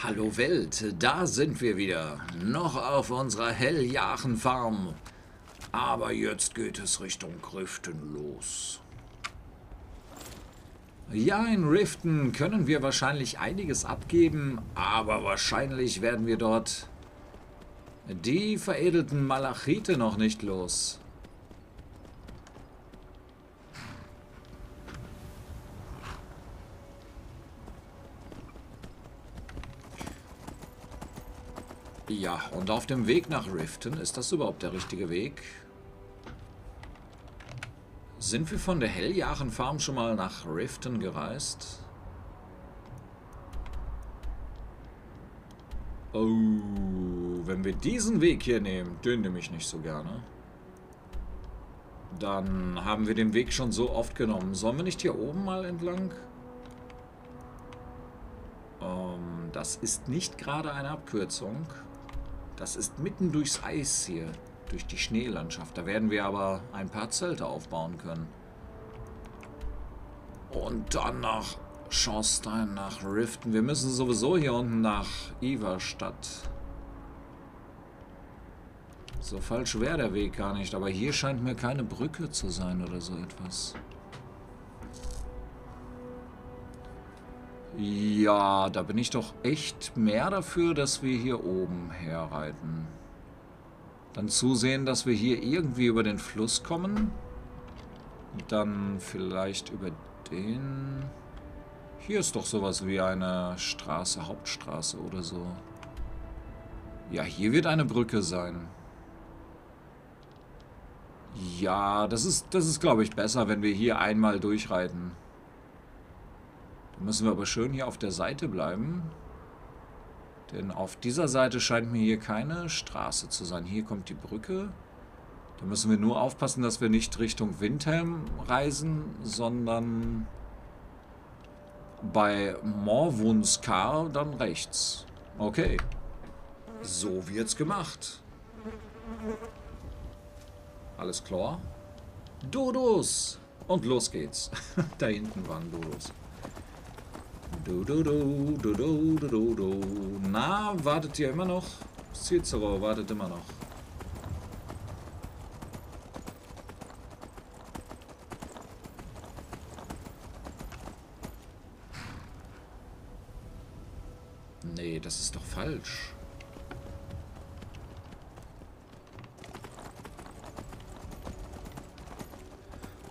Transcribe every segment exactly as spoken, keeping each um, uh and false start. Hallo Welt, da sind wir wieder, noch auf unserer Heljarchen Farm. Aber jetzt geht es Richtung Riften los. Ja, in Riften können wir wahrscheinlich einiges abgeben, aber wahrscheinlich werden wir dort die veredelten Malachite noch nicht los. Ja, und auf dem Weg nach Riften, ist das überhaupt der richtige Weg? Sind wir von der Heljarchen Farm schon mal nach Riften gereist? Oh, wenn wir diesen Weg hier nehmen, den nehme ich nicht so gerne. Dann haben wir den Weg schon so oft genommen. Sollen wir nicht hier oben mal entlang? Ähm, das ist nicht gerade eine Abkürzung. Das ist mitten durchs Eis hier, durch die Schneelandschaft. Da werden wir aber ein paar Zelte aufbauen können. Und dann nach Schorstein, nach Riften. Wir müssen sowieso hier unten nach Iverstadt. So falsch wäre der Weg gar nicht, aber hier scheint mir keine Brücke zu sein oder so etwas. Ja, da bin ich doch echt mehr dafür, dass wir hier oben herreiten. Dann zusehen, dass wir hier irgendwie über den Fluss kommen. Dann vielleicht über den... Hier ist doch sowas wie eine Straße, Hauptstraße oder so. Ja, hier wird eine Brücke sein. Ja, das ist, das ist glaube ich, besser, wenn wir hier einmal durchreiten. Müssen wir aber schön hier auf der Seite bleiben. Denn auf dieser Seite scheint mir hier keine Straße zu sein. Hier kommt die Brücke. Da müssen wir nur aufpassen, dass wir nicht Richtung Windhelm reisen, sondern bei Morwunskar dann rechts. Okay. So wird's gemacht. Alles klar. Dodos! Und los geht's. Da hinten waren Dodos. Du, du, du, du, du, du, du. Na, wartet ihr immer noch? Cicero wartet immer noch. Nee, das ist doch falsch.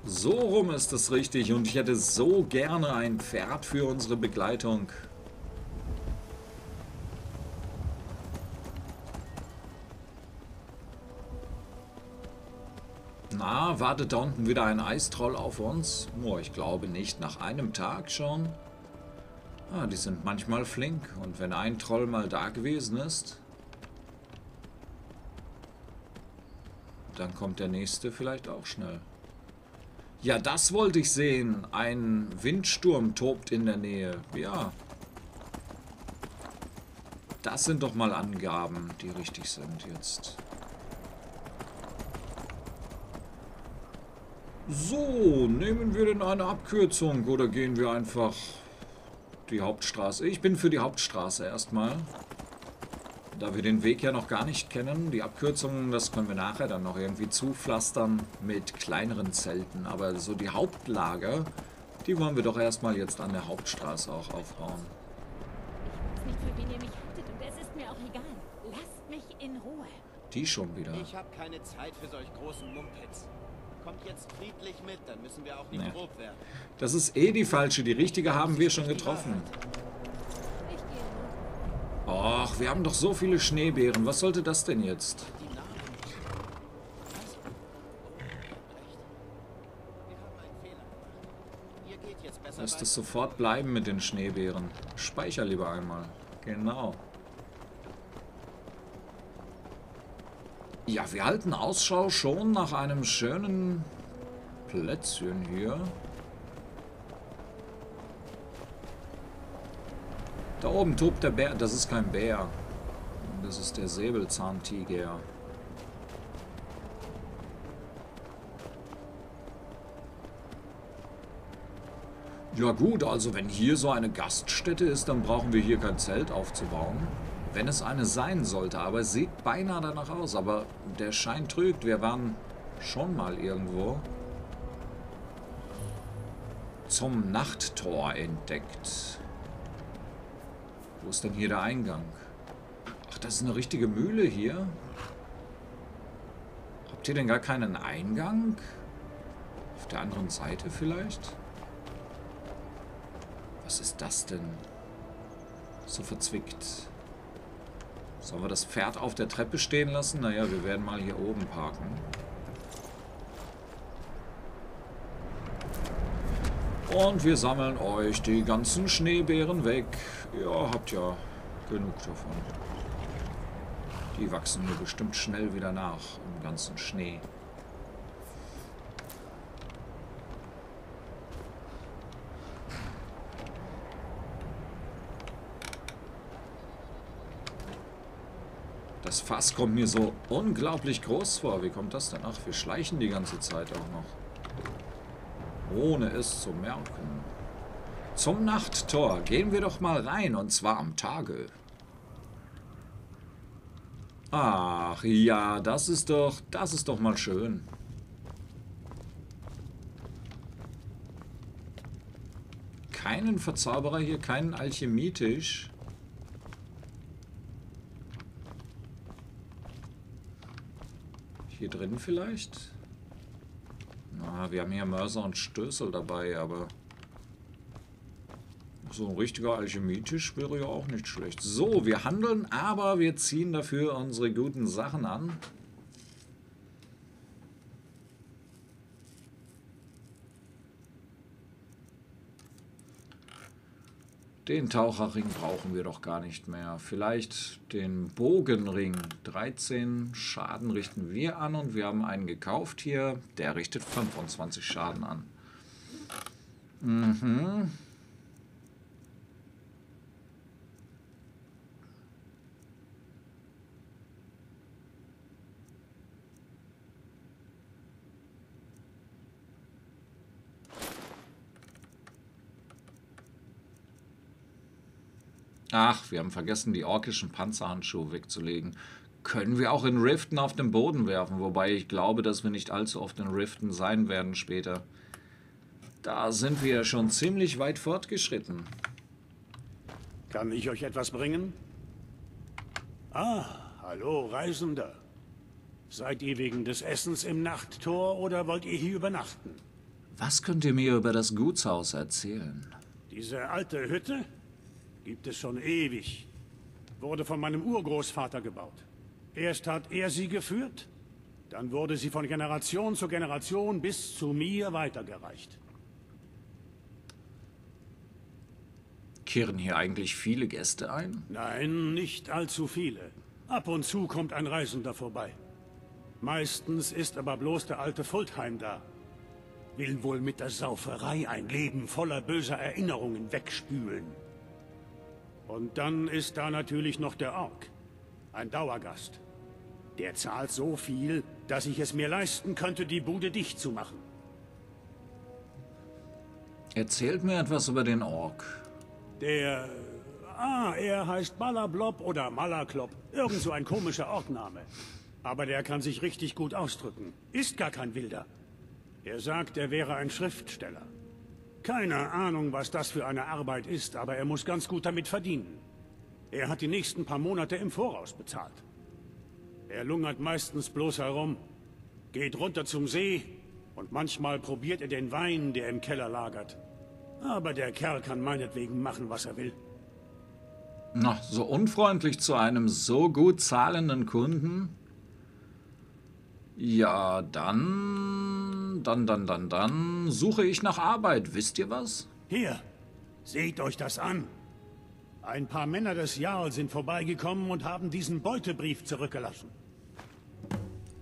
So rum ist das richtig und ich hätte so gerne ein Pferd für unsere Begleitung. Na, wartet da unten wieder ein Eistroll auf uns? Nur, ich glaube nicht, nach einem Tag schon. Ah, die sind manchmal flink und wenn ein Troll mal da gewesen ist, dann kommt der nächste vielleicht auch schnell. Ja, das wollte ich sehen. Ein Windsturm tobt in der Nähe. Ja. Das sind doch mal Angaben, die richtig sind jetzt. So, nehmen wir denn eine Abkürzung oder gehen wir einfach die Hauptstraße? Ich bin für die Hauptstraße erstmal. Da wir den Weg ja noch gar nicht kennen, die Abkürzungen, das können wir nachher dann noch irgendwie zupflastern mit kleineren Zelten. Aber so die Hauptlager, die wollen wir doch erstmal jetzt an der Hauptstraße auch aufbauen. Ich weiß nicht, für wen ihr mich haltet und es ist mir auch egal. Lasst mich in Ruhe. Die schon wieder. Ich habe keine Zeit für solch großen Mumpitz. Kommt jetzt friedlich mit, dann müssen wir auch nicht nee. grob werden. Das ist eh die falsche, die richtige haben wir schon getroffen. Och, wir haben doch so viele Schneebären. Was sollte das denn jetzt? Lass das sofort bleiben mit den Schneebären. Speicher lieber einmal. Genau. Ja, wir halten Ausschau schon nach einem schönen Plätzchen hier. Da oben tobt der Bär. Das ist kein Bär. Das ist der Säbelzahntiger. Ja gut, also wenn hier so eine Gaststätte ist, dann brauchen wir hier kein Zelt aufzubauen. Wenn es eine sein sollte, aber es sieht beinahe danach aus. Aber der Schein trügt, wir waren schon mal irgendwo. Zum Nachttor entdeckt. Wo ist denn hier der Eingang? Ach, das ist eine richtige Mühle hier. Habt ihr denn gar keinen Eingang? Auf der anderen Seite vielleicht? Was ist das denn? So verzwickt. Sollen wir das Pferd auf der Treppe stehen lassen? Naja, wir werden mal hier oben parken. Und wir sammeln euch die ganzen Schneebären weg. Ihr habt ja genug davon. Die wachsen mir bestimmt schnell wieder nach im ganzen Schnee. Das Fass kommt mir so unglaublich groß vor. Wie kommt das denn? Ach, wir schleichen die ganze Zeit auch noch. Ohne es zu merken. Zum Nachttor. Gehen wir doch mal rein. Und zwar am Tage. Ach, ja, das ist doch, das ist doch mal schön. Keinen Verzauberer hier, keinen Alchemietisch. Hier drin vielleicht? Na, wir haben hier Mörser und Stößel dabei, aber so ein richtiger Alchemietisch wäre ja auch nicht schlecht. So, wir handeln, aber wir ziehen dafür unsere guten Sachen an. Den Taucherring brauchen wir doch gar nicht mehr. Vielleicht den Bogenring. dreizehn Schaden richten wir an und wir haben einen gekauft hier. Der richtet fünfundzwanzig Schaden an. Mhm. Ach, wir haben vergessen, die orkischen Panzerhandschuhe wegzulegen. Können wir auch in Riften auf den Boden werfen, wobei ich glaube, dass wir nicht allzu oft in Riften sein werden später. Da sind wir schon ziemlich weit fortgeschritten. Kann ich euch etwas bringen? Ah, hallo Reisender. Seid ihr wegen des Essens im Nachttor oder wollt ihr hier übernachten? Was könnt ihr mir über das Gutshaus erzählen? Diese alte Hütte? Gibt es schon ewig. Wurde von meinem Urgroßvater gebaut. Erst hat er sie geführt, dann wurde sie von Generation zu Generation bis zu mir weitergereicht. Kehren hier eigentlich viele Gäste ein? Nein, nicht allzu viele. Ab und zu kommt ein Reisender vorbei. Meistens ist aber bloß der alte Fultheim da. Will wohl mit der Sauferei ein Leben voller böser Erinnerungen wegspülen. Und dann ist da natürlich noch der Ork, ein Dauergast. Der zahlt so viel, dass ich es mir leisten könnte, die Bude dicht zu machen. Erzählt mir etwas über den Ork. Der... Ah, er heißt Malablob oder Malaklop. Irgend so ein komischer Orkname. Aber der kann sich richtig gut ausdrücken. Ist gar kein Wilder. Er sagt, er wäre ein Schriftsteller. Keine Ahnung, was das für eine Arbeit ist, aber er muss ganz gut damit verdienen. Er hat die nächsten paar Monate im Voraus bezahlt. Er lungert meistens bloß herum, geht runter zum See und manchmal probiert er den Wein, der im Keller lagert. Aber der Kerl kann meinetwegen machen, was er will. Na, so unfreundlich zu einem so gut zahlenden Kunden? Ja, dann... Dann, dann, dann, dann suche ich nach Arbeit. Wisst ihr was? Hier, seht euch das an. Ein paar Männer des Jarl sind vorbeigekommen und haben diesen Beutebrief zurückgelassen.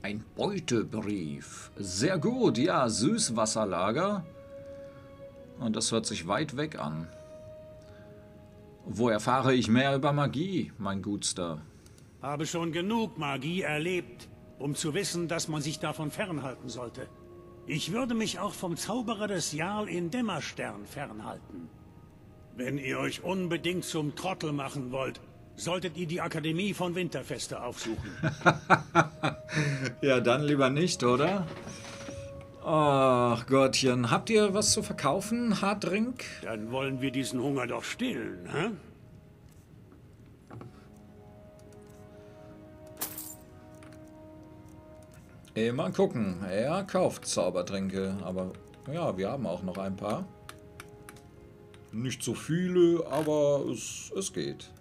Ein Beutebrief. Sehr gut, ja, Süßwasserlager. Und das hört sich weit weg an. Wo erfahre ich mehr über Magie, mein Gutster? Habe schon genug Magie erlebt, um zu wissen, dass man sich davon fernhalten sollte. Ich würde mich auch vom Zauberer des Jarl in Dämmerstern fernhalten. Wenn ihr euch unbedingt zum Trottel machen wollt, solltet ihr die Akademie von Winterfeste aufsuchen. Ja, dann lieber nicht, oder? Ach Gottchen, habt ihr was zu verkaufen, Hartdrink? Dann wollen wir diesen Hunger doch stillen, hä? Mal gucken. Er kauft Zaubertränke, aber ja, wir haben auch noch ein paar. Nicht so viele, aber es, es geht.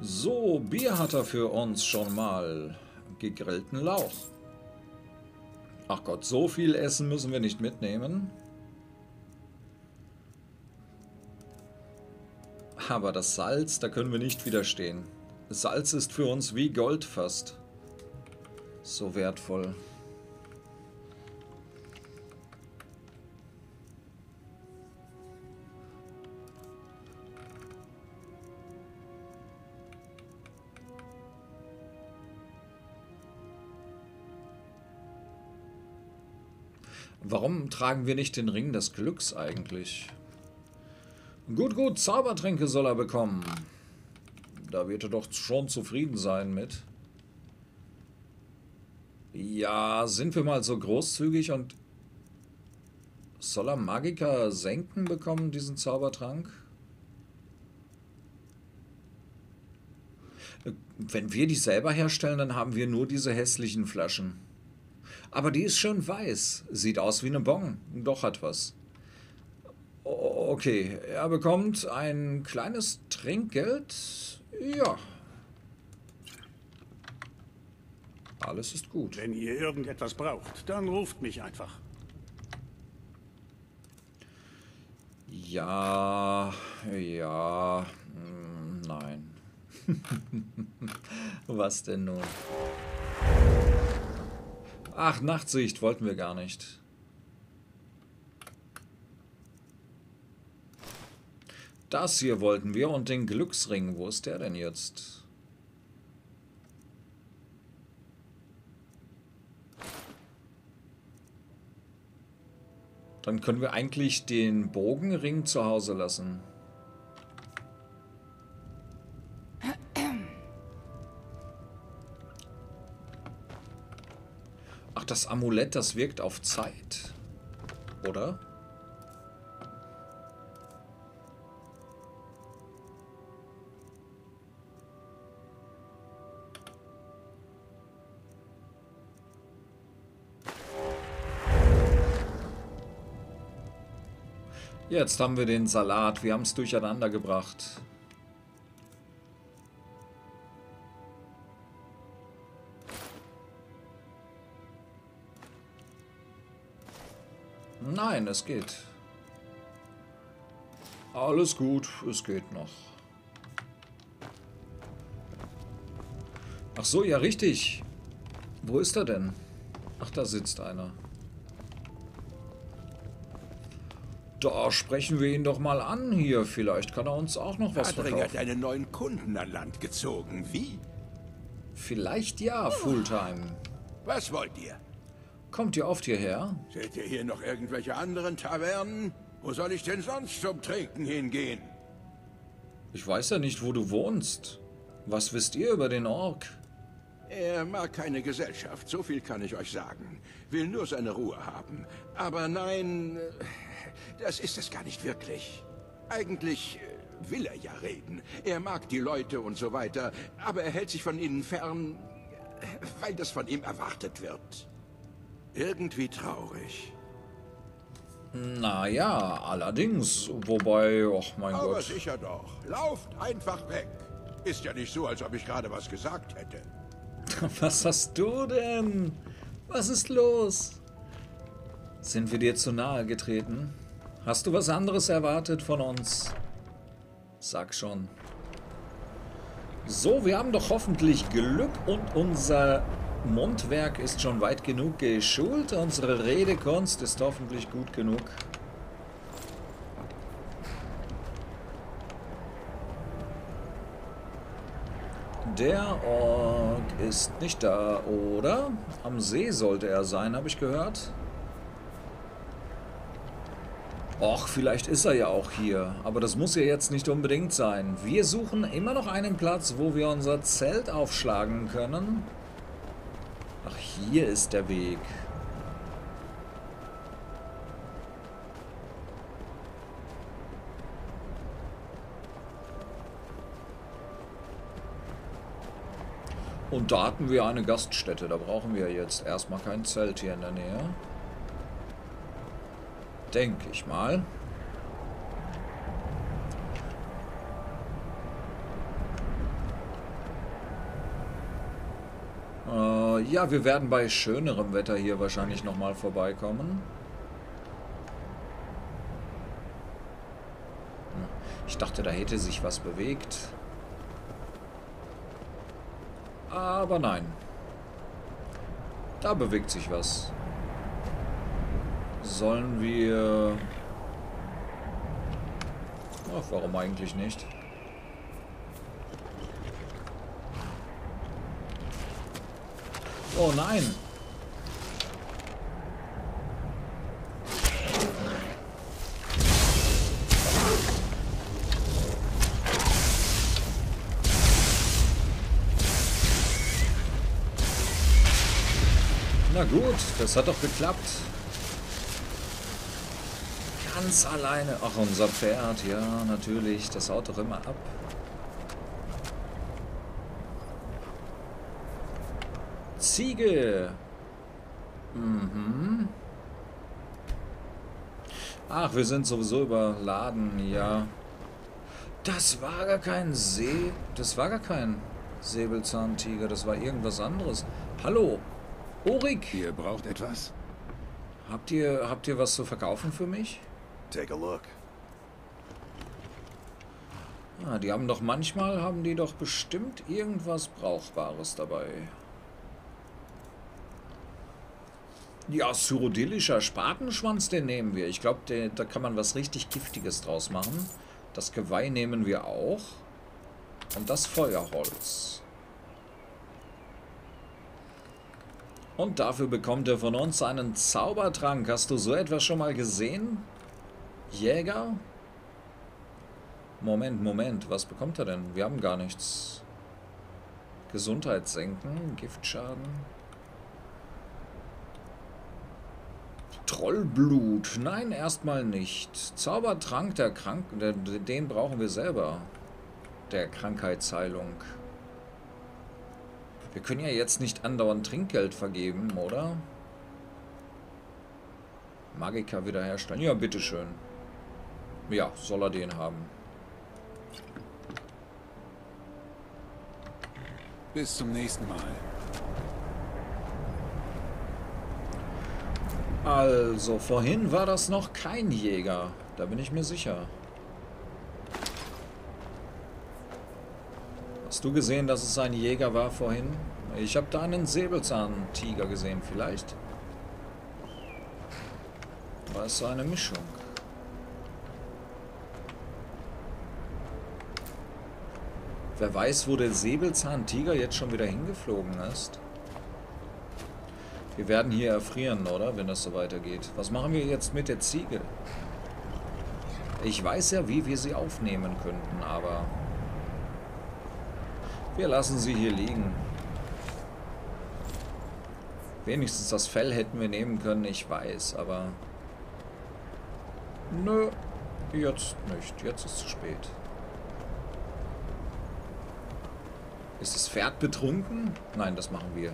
So, Bier hat er für uns schon mal. Gegrillten Lauch. Ach Gott, so viel Essen müssen wir nicht mitnehmen. Aber das Salz, da können wir nicht widerstehen. Das Salz ist für uns wie Gold fast. So wertvoll. Warum tragen wir nicht den Ring des Glücks eigentlich? Gut, gut, Zaubertränke soll er bekommen. Da wird er doch schon zufrieden sein mit. Ja, sind wir mal so großzügig und... Soll er Magiker senken bekommen, diesen Zaubertrank? Wenn wir die selber herstellen, dann haben wir nur diese hässlichen Flaschen. Aber die ist schön weiß. Sieht aus wie eine Bon. Doch hat was. Okay, er bekommt ein kleines Trinkgeld. Ja. Alles ist gut. Wenn ihr irgendetwas braucht, dann ruft mich einfach. Ja, ja, nein. Was denn nun? Ach, Nachtsicht wollten wir gar nicht. Das hier wollten wir und den Glücksring. Wo ist der denn jetzt? Dann können wir eigentlich den Bogenring zu Hause lassen. Ach, das Amulett, das wirkt auf Zeit. Oder? Jetzt haben wir den Salat. Wir haben es durcheinander gebracht. Nein, es geht. Alles gut, es geht noch. Ach so, ja richtig. Wo ist er denn? Ach, da sitzt einer. Da sprechen wir ihn doch mal an hier. Vielleicht kann er uns auch noch was verkaufen. Hartdrink hat einen neuen Kunden an Land gezogen. Wie? Vielleicht ja, Fulltime. Was wollt ihr? Kommt ihr oft hierher? Seht ihr hier noch irgendwelche anderen Tavernen? Wo soll ich denn sonst zum Trinken hingehen? Ich weiß ja nicht, wo du wohnst. Was wisst ihr über den Ork? Er mag keine Gesellschaft, so viel kann ich euch sagen. Will nur seine Ruhe haben. Aber nein, das ist es gar nicht wirklich. Eigentlich will er ja reden. Er mag die Leute und so weiter, aber er hält sich von ihnen fern, weil das von ihm erwartet wird. Irgendwie traurig. Naja, allerdings. Wobei, ach mein Gott. Aber sicher doch. Lauft einfach weg. Ist ja nicht so, als ob ich gerade was gesagt hätte. Was hast du denn? Was ist los? Sind wir dir zu nahe getreten? Hast du was anderes erwartet von uns? Sag schon. So, wir haben doch hoffentlich Glück und unser Mundwerk ist schon weit genug geschult. Unsere Redekunst ist hoffentlich gut genug. Der Ork ist nicht da, oder? Am See sollte er sein, habe ich gehört. Och, vielleicht ist er ja auch hier. Aber das muss ja jetzt nicht unbedingt sein. Wir suchen immer noch einen Platz, wo wir unser Zelt aufschlagen können. Ach, hier ist der Weg. Und da hatten wir eine Gaststätte. Da brauchen wir jetzt erstmal kein Zelt hier in der Nähe. Denke ich mal. Äh, ja, wir werden bei schönerem Wetter hier wahrscheinlich nochmal vorbeikommen. Ich dachte, da hätte sich was bewegt. Aber nein. Da bewegt sich was. Sollen wir... Ach, warum eigentlich nicht? Oh nein! Na gut, das hat doch geklappt. Ganz alleine. Ach, unser Pferd, ja, natürlich. Das haut doch immer ab. Ziege. Mhm. Ach, wir sind sowieso überladen, ja. Das war gar kein See. Das war gar kein Säbelzahntiger. Das war irgendwas anderes. Hallo. Orik. Ihr braucht etwas? Habt ihr, habt ihr was zu verkaufen für mich? Take a look. Ah, die haben doch manchmal, haben die doch bestimmt irgendwas Brauchbares dabei. Ja, syrodillischer Spatenschwanz, den nehmen wir. Ich glaube, da kann man was richtig Giftiges draus machen. Das Geweih nehmen wir auch. Und das Feuerholz. Und dafür bekommt er von uns einen Zaubertrank. Hast du so etwas schon mal gesehen? Jäger? Moment, Moment. Was bekommt er denn? Wir haben gar nichts. Gesundheit senken, Giftschaden. Trollblut. Nein, erstmal nicht. Zaubertrank der Kranken. Den brauchen wir selber. Der Krankheitsheilung. Wir können ja jetzt nicht andauernd Trinkgeld vergeben, oder? Magiker wiederherstellen. Ja, bitteschön. Ja, soll er den haben. Bis zum nächsten Mal. Also, vorhin war das noch kein Jäger. Da bin ich mir sicher. Hast du gesehen, dass es ein Jäger war vorhin? Ich habe da einen Säbelzahntiger gesehen, vielleicht. War es so eine Mischung? Wer weiß, wo der Säbelzahntiger jetzt schon wieder hingeflogen ist. Wir werden hier erfrieren, oder? Wenn das so weitergeht. Was machen wir jetzt mit der Ziege? Ich weiß ja, wie wir sie aufnehmen könnten, aber... Wir lassen sie hier liegen. Wenigstens das Fell hätten wir nehmen können, ich weiß, aber... Nö, jetzt nicht. Jetzt ist es zu spät. Ist das Pferd betrunken? Nein, das machen wir.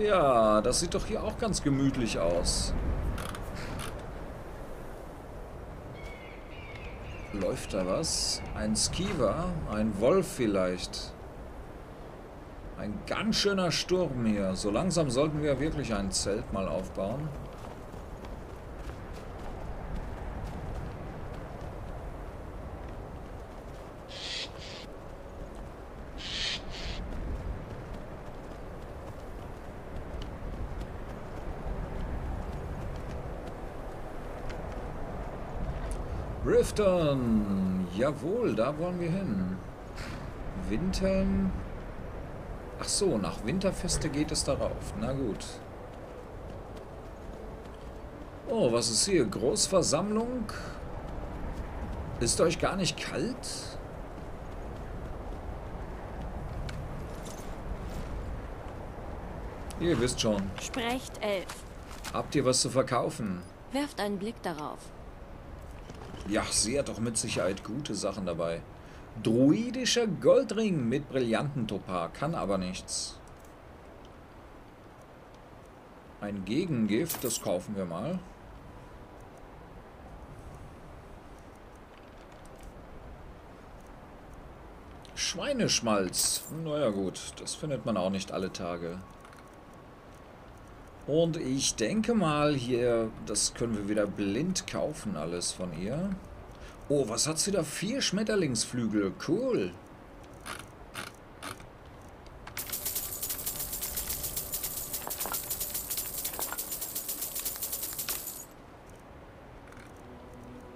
Ja, das sieht doch hier auch ganz gemütlich aus. Läuft da was? Ein Skiver? Ein Wolf vielleicht? Ein ganz schöner Sturm hier. So langsam sollten wir wirklich ein Zelt mal aufbauen. Riften. Jawohl, da wollen wir hin. Windhelm. Ach so, nach Winterfeste geht es darauf. Na gut. Oh, was ist hier? Großversammlung? Ist euch gar nicht kalt? Ihr wisst schon. Sprecht elf. Habt ihr was zu verkaufen? Werft einen Blick darauf. Ja, sie hat doch mit Sicherheit gute Sachen dabei. Druidischer Goldring mit Brillantentopar. Kann aber nichts. Ein Gegengift, das kaufen wir mal. Schweineschmalz. Naja gut, das findet man auch nicht alle Tage. Und ich denke mal hier, das können wir wieder blind kaufen, alles von ihr. Oh, was hat sie da? Vier Schmetterlingsflügel. Cool.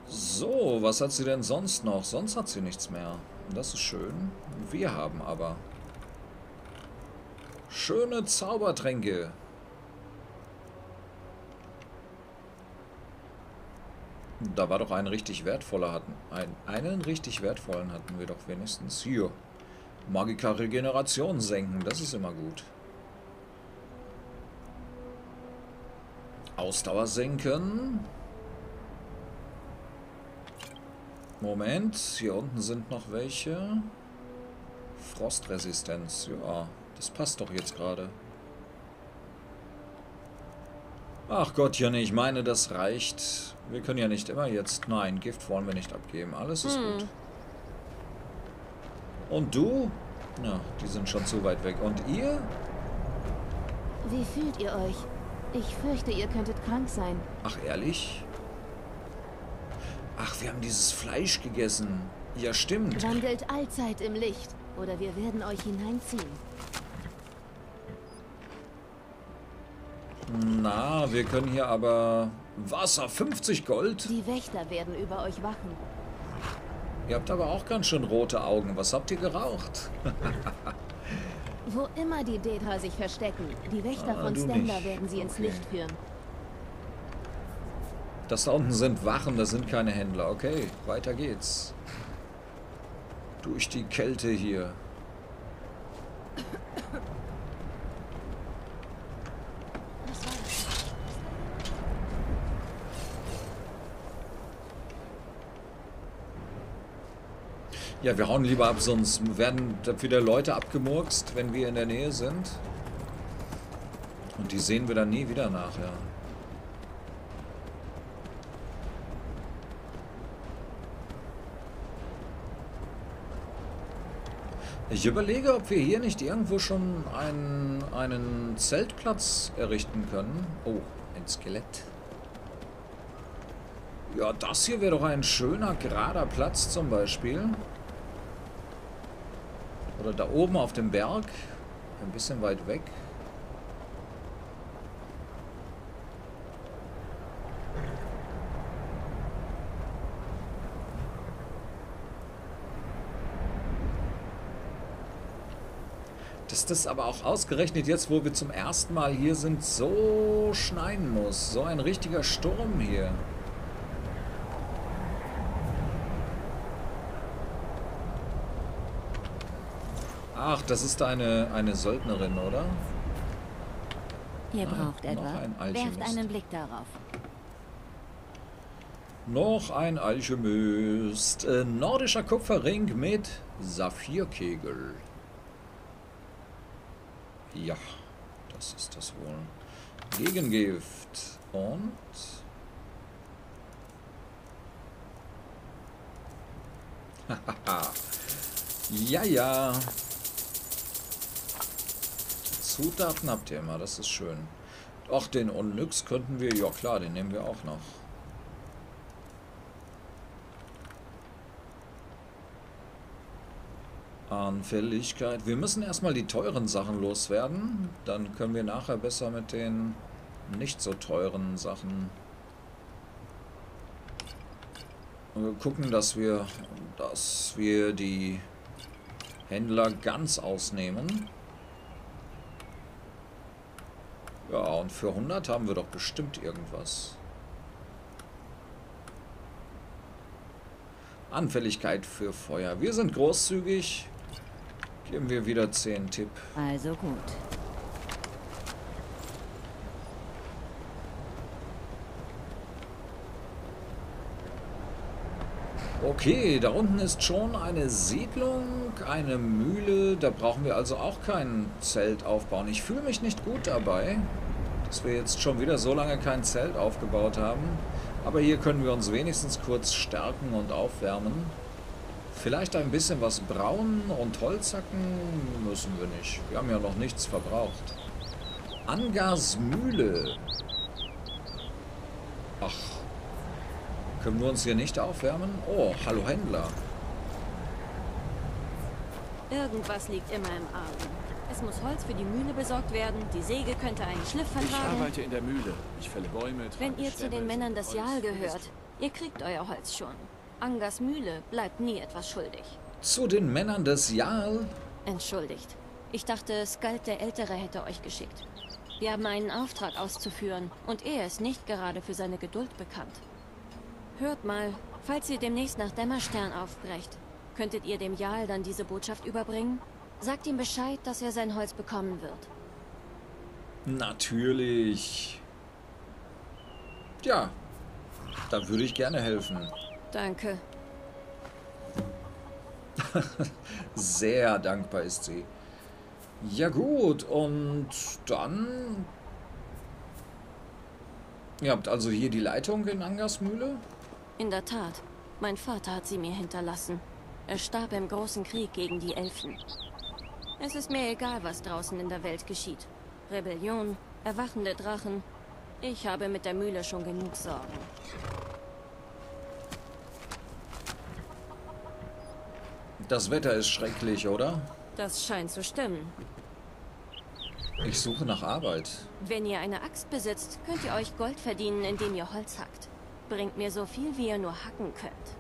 So, was hat sie denn sonst noch? Sonst hat sie nichts mehr. Das ist schön. Wir haben aber schöne Zaubertränke. Da war doch ein richtig wertvoller hatten. Ein, einen richtig wertvollen hatten wir doch wenigstens. Hier. Magika-Regeneration senken. Das ist immer gut. Ausdauer senken. Moment. Hier unten sind noch welche. Frostresistenz. Ja, das passt doch jetzt gerade. Ach Gottchen, ich meine, das reicht. Wir können ja nicht immer jetzt... Nein, Gift wollen wir nicht abgeben. Alles ist hm. gut. Und du? Na, die sind schon zu weit weg. Und ihr? Wie fühlt ihr euch? Ich fürchte, ihr könntet krank sein. Ach, ehrlich? Ach, wir haben dieses Fleisch gegessen. Ja, stimmt. Wandelt allzeit im Licht, oder wir werden euch hineinziehen. Na, wir können hier aber... Wasser, fünfzig Gold. Die Wächter werden über euch wachen. Ihr habt aber auch ganz schön rote Augen. Was habt ihr geraucht? Wo immer die Dedra sich verstecken, die Wächter ah, von Stendarr werden sie okay. ins Licht führen. Das da unten sind Wachen, das sind keine Händler. Okay, weiter geht's. Durch die Kälte hier. Ja, wir hauen lieber ab, sonst werden wieder Leute abgemurkst, wenn wir in der Nähe sind. Und die sehen wir dann nie wieder nachher. Ich überlege, ob wir hier nicht irgendwo schon einen, einen Zeltplatz errichten können. Oh, ein Skelett. Ja, das hier wäre doch ein schöner, gerader Platz zum Beispiel. Oder da oben auf dem Berg. Ein bisschen weit weg. Dass das aber auch ausgerechnet jetzt, wo wir zum ersten Mal hier sind, so schneien muss. So ein richtiger Sturm hier. Ach, das ist eine, eine Söldnerin, oder? Ihr braucht Nein, etwa. Noch ein Werft einen Blick darauf. Noch ein Alchemist. Äh, nordischer Kupferring mit Saphirkegel. Ja, das ist das wohl. Gegengift. Und... Hahaha. Ja, ja. Zutaten habt ihr immer, das ist schön. Ach, den Onyx könnten wir... Ja klar, den nehmen wir auch noch. Anfälligkeit. Wir müssen erstmal die teuren Sachen loswerden. Dann können wir nachher besser mit den nicht so teuren Sachen Und wir gucken, dass wir, dass wir die Händler ganz ausnehmen. Ja, und für hundert haben wir doch bestimmt irgendwas. Anfälligkeit für Feuer. Wir sind großzügig. Geben wir wieder zehn Tipp. Also gut. Okay, da unten ist schon eine Siedlung, eine Mühle. Da brauchen wir also auch kein Zelt aufbauen. Ich fühle mich nicht gut dabei, dass wir jetzt schon wieder so lange kein Zelt aufgebaut haben. Aber hier können wir uns wenigstens kurz stärken und aufwärmen. Vielleicht ein bisschen was brauen und Holz hacken müssen wir nicht. Wir haben ja noch nichts verbraucht. Anga's Mühle. Ach. Können wir uns hier nicht aufwärmen? Oh, hallo Händler. Irgendwas liegt immer im Argen. Es muss Holz für die Mühle besorgt werden. Die Säge könnte einen Schliff vertragen. Ich arbeite in der Mühle. Ich fälle Bäume. Wenn ihr zu den Männern des Jahl gehört, ihr kriegt euer Holz schon. Anga's Mühle bleibt nie etwas schuldig. Zu den Männern des Jahl? Entschuldigt. Ich dachte, Skald der Ältere hätte euch geschickt. Wir haben einen Auftrag auszuführen und er ist nicht gerade für seine Geduld bekannt. Hört mal, falls ihr demnächst nach Dämmerstern aufbrecht, könntet ihr dem Jarl dann diese Botschaft überbringen? Sagt ihm Bescheid, dass er sein Holz bekommen wird. Natürlich. Ja, da würde ich gerne helfen. Danke. Sehr dankbar ist sie. Ja gut, und dann... Ihr habt also hier die Leitung in Anga's Mühle? In der Tat. Mein Vater hat sie mir hinterlassen. Er starb im großen Krieg gegen die Elfen. Es ist mir egal, was draußen in der Welt geschieht. Rebellion, erwachende Drachen. Ich habe mit der Mühle schon genug Sorgen. Das Wetter ist schrecklich, oder? Das scheint zu stimmen. Ich suche nach Arbeit. Wenn ihr eine Axt besitzt, könnt ihr euch Gold verdienen, indem ihr Holz hackt. Bringt mir so viel, wie ihr nur hacken könnt.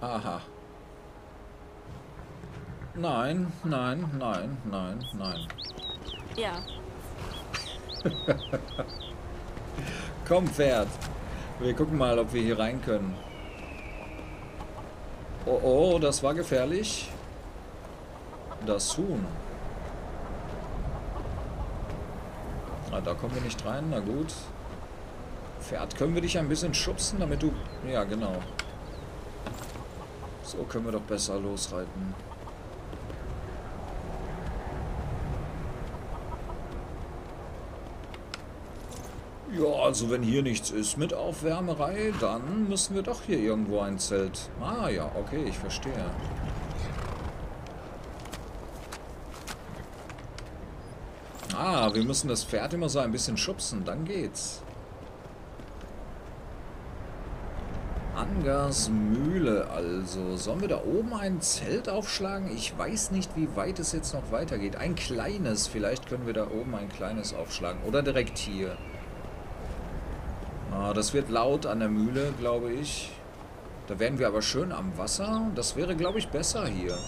Aha. Nein, nein, nein, nein, nein. Ja. Komm, Pferd. Wir gucken mal, ob wir hier rein können. Oh, oh, das war gefährlich. Das Huhn. Na, da kommen wir nicht rein. Na gut. Pferd, können wir dich ein bisschen schubsen, damit du... Ja, genau. So können wir doch besser losreiten. Ja, also wenn hier nichts ist mit Aufwärmerei, dann müssen wir doch hier irgendwo ein Zelt... Ah ja, okay, ich verstehe. Ah, wir müssen das Pferd immer so ein bisschen schubsen, dann geht's. Anga's Mühle also. Sollen wir da oben ein Zelt aufschlagen? Ich weiß nicht, wie weit es jetzt noch weitergeht. Ein kleines. Vielleicht können wir da oben ein kleines aufschlagen. Oder direkt hier. Ah, das wird laut an der Mühle, glaube ich. Da wären wir aber schön am Wasser. Das wäre, glaube ich, besser hier.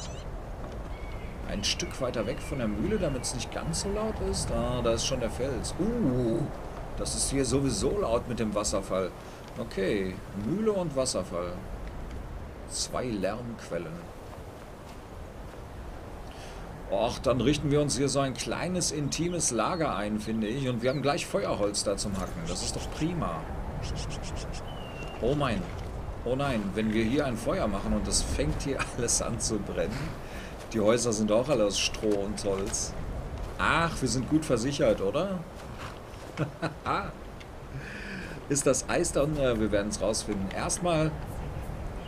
Ein Stück weiter weg von der Mühle, damit es nicht ganz so laut ist. Ah, da ist schon der Fels. Uh, das ist hier sowieso laut mit dem Wasserfall. Okay, Mühle und Wasserfall. Zwei Lärmquellen. Och, dann richten wir uns hier so ein kleines, intimes Lager ein, finde ich. Und wir haben gleich Feuerholz da zum Hacken. Das ist doch prima. Oh mein. Oh nein, wenn wir hier ein Feuer machen und das fängt hier alles an zu brennen. Die Häuser sind auch alle aus Stroh und Holz. Ach, wir sind gut versichert, oder? Haha. Ist das Eis dann? Wir werden es rausfinden. Erstmal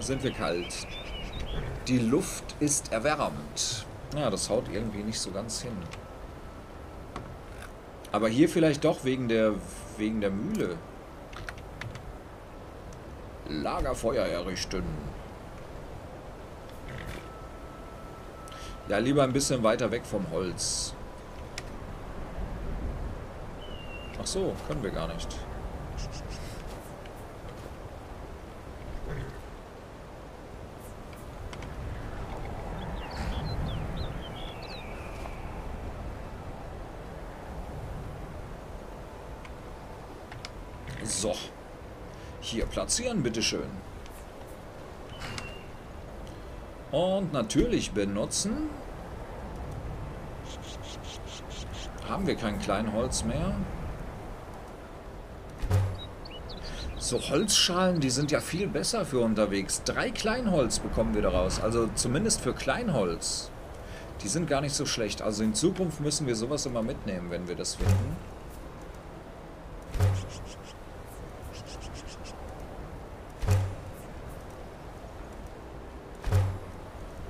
sind wir kalt. Die Luft ist erwärmt. Ja, das haut irgendwie nicht so ganz hin. Aber hier vielleicht doch wegen der, wegen der Mühle. Lagerfeuer errichten. Ja, lieber ein bisschen weiter weg vom Holz. Ach so, können wir gar nicht. So. Hier platzieren, bitteschön. Und natürlich benutzen. Haben wir kein Kleinholz mehr. So Holzschalen, die sind ja viel besser für unterwegs. Drei Kleinholz bekommen wir daraus. Also zumindest für Kleinholz. Die sind gar nicht so schlecht. Also in Zukunft müssen wir sowas immer mitnehmen, wenn wir das finden.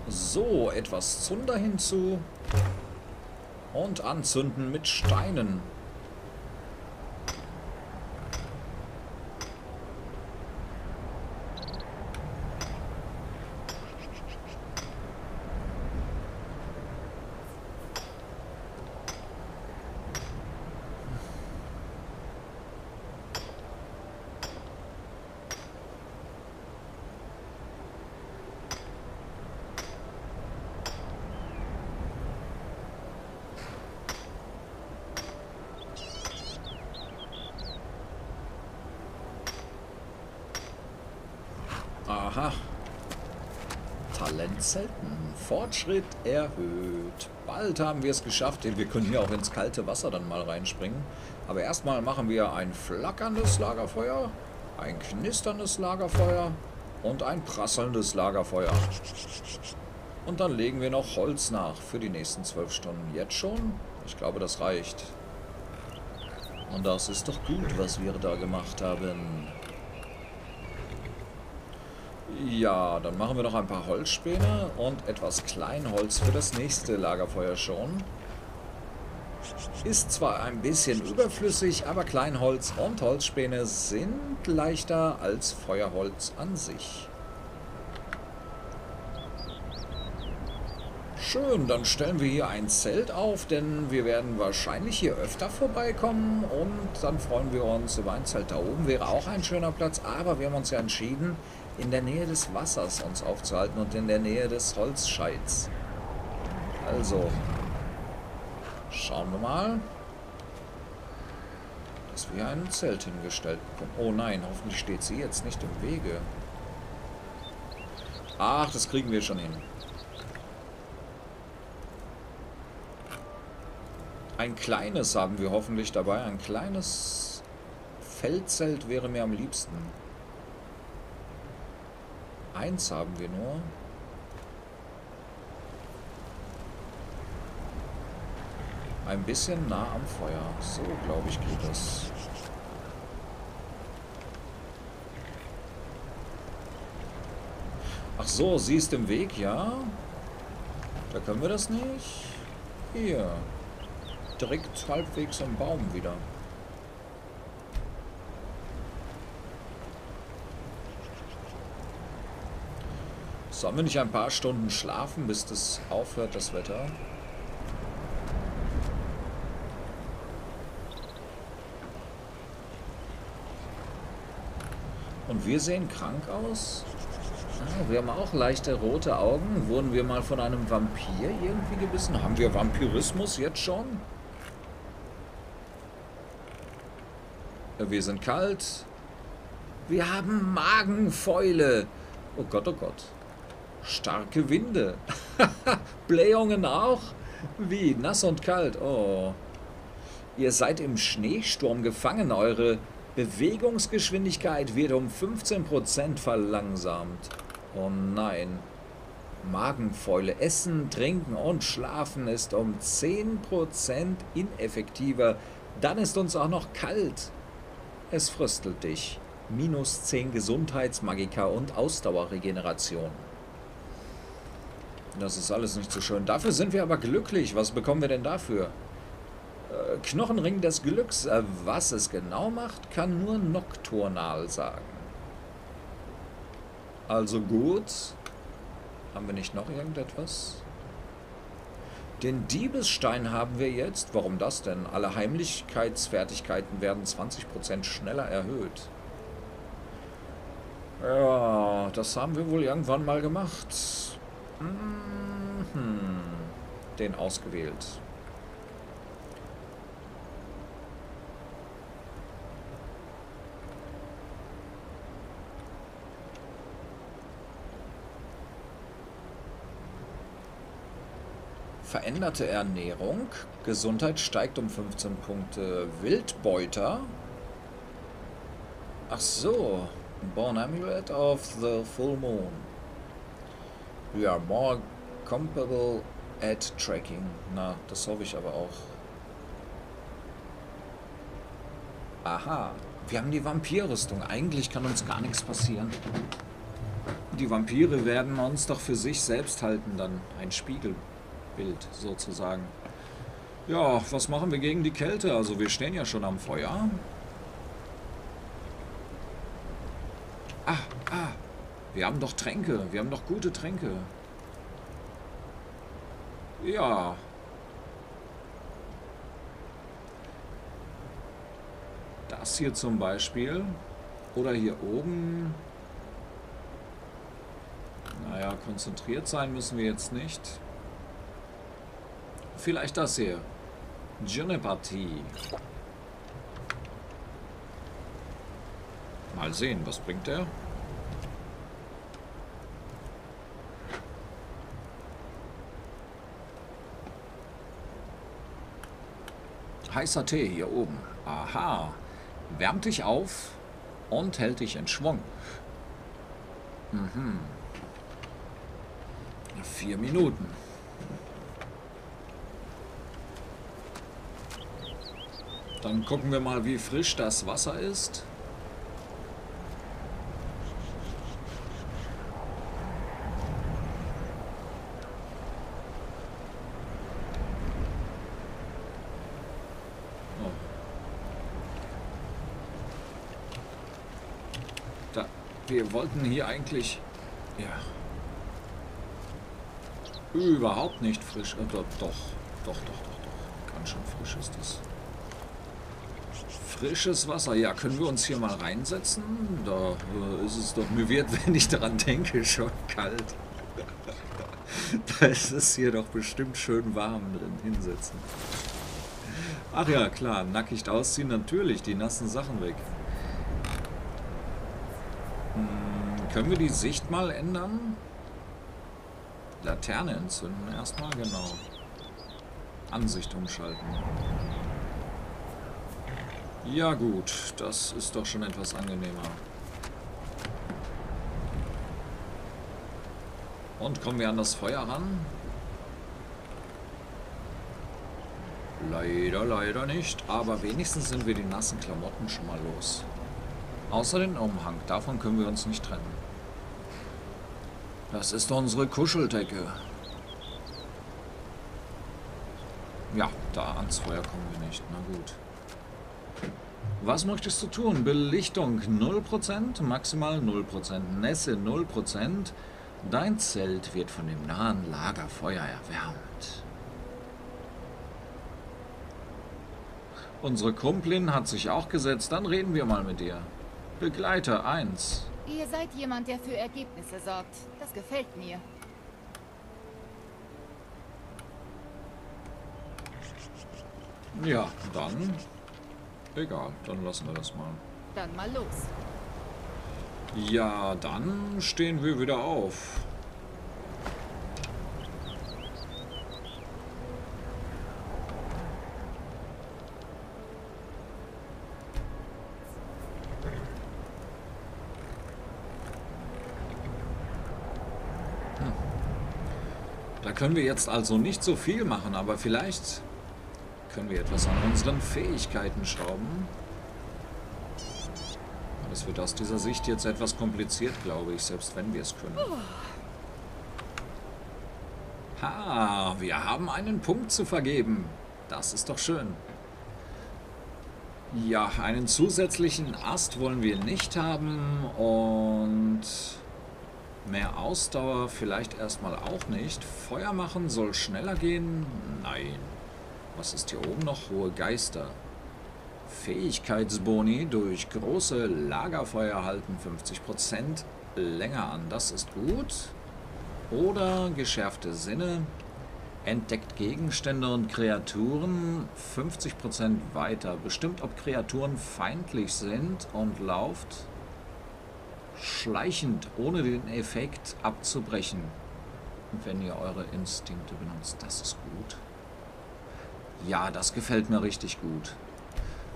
So, etwas Zunder hinzu. Und anzünden mit Steinen. Aha. Talent selten. Fortschritt erhöht. Bald haben wir es geschafft. Wir können hier auch ins kalte Wasser dann mal reinspringen. Aber erstmal machen wir ein flackerndes Lagerfeuer, ein knisterndes Lagerfeuer und ein prasselndes Lagerfeuer. Und dann legen wir noch Holz nach für die nächsten zwölf Stunden. Jetzt schon? Ich glaube, das reicht. Und das ist doch gut, was wir da gemacht haben. Ja, dann machen wir noch ein paar Holzspäne und etwas Kleinholz für das nächste Lagerfeuer schon. Ist zwar ein bisschen überflüssig, aber Kleinholz und Holzspäne sind leichter als Feuerholz an sich. Schön, dann stellen wir hier ein Zelt auf, denn wir werden wahrscheinlich hier öfter vorbeikommen und dann freuen wir uns über ein Zelt. Da oben wäre auch ein schöner Platz, aber wir haben uns ja entschieden, in der Nähe des Wassers uns aufzuhalten und in der Nähe des Holzscheits. Also, schauen wir mal, dass wir ein Zelt hingestellt bekommen. Oh nein, hoffentlich steht sie jetzt nicht im Wege. Ach, das kriegen wir schon hin. Ein kleines haben wir hoffentlich dabei. Ein kleines Feldzelt wäre mir am liebsten. Eins haben wir nur. Ein bisschen nah am Feuer. So, glaube ich, geht das. Ach so, sie ist im Weg, ja? Da können wir das nicht. Hier. Direkt halbwegs am Baum wieder. Sollen wir nicht ein paar Stunden schlafen, bis das aufhört, das Wetter? Und wir sehen krank aus. Ah, wir haben auch leichte rote Augen. Wurden wir mal von einem Vampir irgendwie gebissen? Haben wir Vampirismus jetzt schon? Wir sind kalt. Wir haben Magenfäule. Oh Gott, oh Gott. Starke Winde. Blähungen auch? Wie? Nass und kalt. Oh. Ihr seid im Schneesturm gefangen. Eure Bewegungsgeschwindigkeit wird um fünfzehn Prozent verlangsamt. Oh nein. Magenfäule. Essen, Trinken und Schlafen ist um zehn Prozent ineffektiver. Dann ist uns auch noch kalt. Es fröstelt dich. Minus zehn Gesundheitsmagika und Ausdauerregeneration. Das ist alles nicht so schön. Dafür sind wir aber glücklich. Was bekommen wir denn dafür? Äh, Knochenring des Glücks. Äh, was es genau macht, kann nur Nocturnal sagen. Also gut. Haben wir nicht noch irgendetwas? Den Diebesstein haben wir jetzt. Warum das denn? Alle Heimlichkeitsfertigkeiten werden zwanzig Prozent schneller erhöht. Ja, das haben wir wohl irgendwann mal gemacht. Den ausgewählt. Veränderte Ernährung. Gesundheit steigt um fünfzehn Punkte. Wildbeuter. Ach so. Born Amulet of the Full Moon. You are more comparable at tracking. Na, das hoffe ich aber auch. Aha. Wir haben die Vampirrüstung. Eigentlich kann uns gar nichts passieren. Die Vampire werden uns doch für sich selbst halten dann. Ein Spiegelbild sozusagen. Ja, was machen wir gegen die Kälte? Also wir stehen ja schon am Feuer. Ah, ah. Wir haben doch Tränke. Wir haben doch gute Tränke. Ja. Das hier zum Beispiel. Oder hier oben. Naja, konzentriert sein müssen wir jetzt nicht. Vielleicht das hier. Juniper-Tee. Mal sehen, was bringt der? Heißer Tee hier oben. Aha. Wärmt dich auf und hält dich in Schwung. Mhm. Vier Minuten. Dann gucken wir mal, wie frisch das Wasser ist. Oh. Da, wir wollten hier eigentlich... Ja. Überhaupt nicht frisch. Äh, doch, doch, doch, doch, doch. Ganz schön frisch ist das. Frisches Wasser. Ja, können wir uns hier mal reinsetzen? Da äh, ist es doch mir wert, wenn ich daran denke, schon kalt. Da ist es hier doch bestimmt schön warm drin hinsetzen. Ach ja, klar. Nackig ausziehen, natürlich. Die nassen Sachen weg. Hm, können wir die Sicht mal ändern? Laterne entzünden, erstmal, genau. Ansicht umschalten. Ja gut, das ist doch schon etwas angenehmer. Und kommen wir an das Feuer ran? Leider, leider nicht, aber wenigstens sind wir die nassen Klamotten schon mal los. Außer den Umhang, davon können wir uns nicht trennen. Das ist unsere Kuscheldecke. Ja, da ans Feuer kommen wir nicht. Na gut. Was möchtest du tun? Belichtung null Prozent, maximal null Prozent, Nässe null Prozent. Dein Zelt wird von dem nahen Lagerfeuer erwärmt. Unsere Kumpelin hat sich auch gesetzt. Dann reden wir mal mit dir. Begleiter eins. Ihr seid jemand, der für Ergebnisse sorgt. Das gefällt mir. Ja, dann... Egal, dann lassen wir das mal. Dann mal los. Ja, dann stehen wir wieder auf. Können wir jetzt also nicht so viel machen, aber vielleicht können wir etwas an unseren Fähigkeiten schrauben. Das wird aus dieser Sicht jetzt etwas kompliziert, glaube ich, selbst wenn wir es können. Ha, wir haben einen Punkt zu vergeben. Das ist doch schön. Ja, einen zusätzlichen Ast wollen wir nicht haben und... Mehr Ausdauer vielleicht erstmal auch nicht. Feuer machen soll schneller gehen? Nein. Was ist hier oben noch? Hohe Geister. Fähigkeitsboni durch große Lagerfeuer halten fünfzig Prozent länger an. Das ist gut. Oder geschärfte Sinne. Entdeckt Gegenstände und Kreaturen fünfzig Prozent weiter. Bestimmt, ob Kreaturen feindlich sind und lauft schleichend, ohne den Effekt abzubrechen. wenn ihr eure Instinkte benutzt. Das ist gut. Ja, das gefällt mir richtig gut.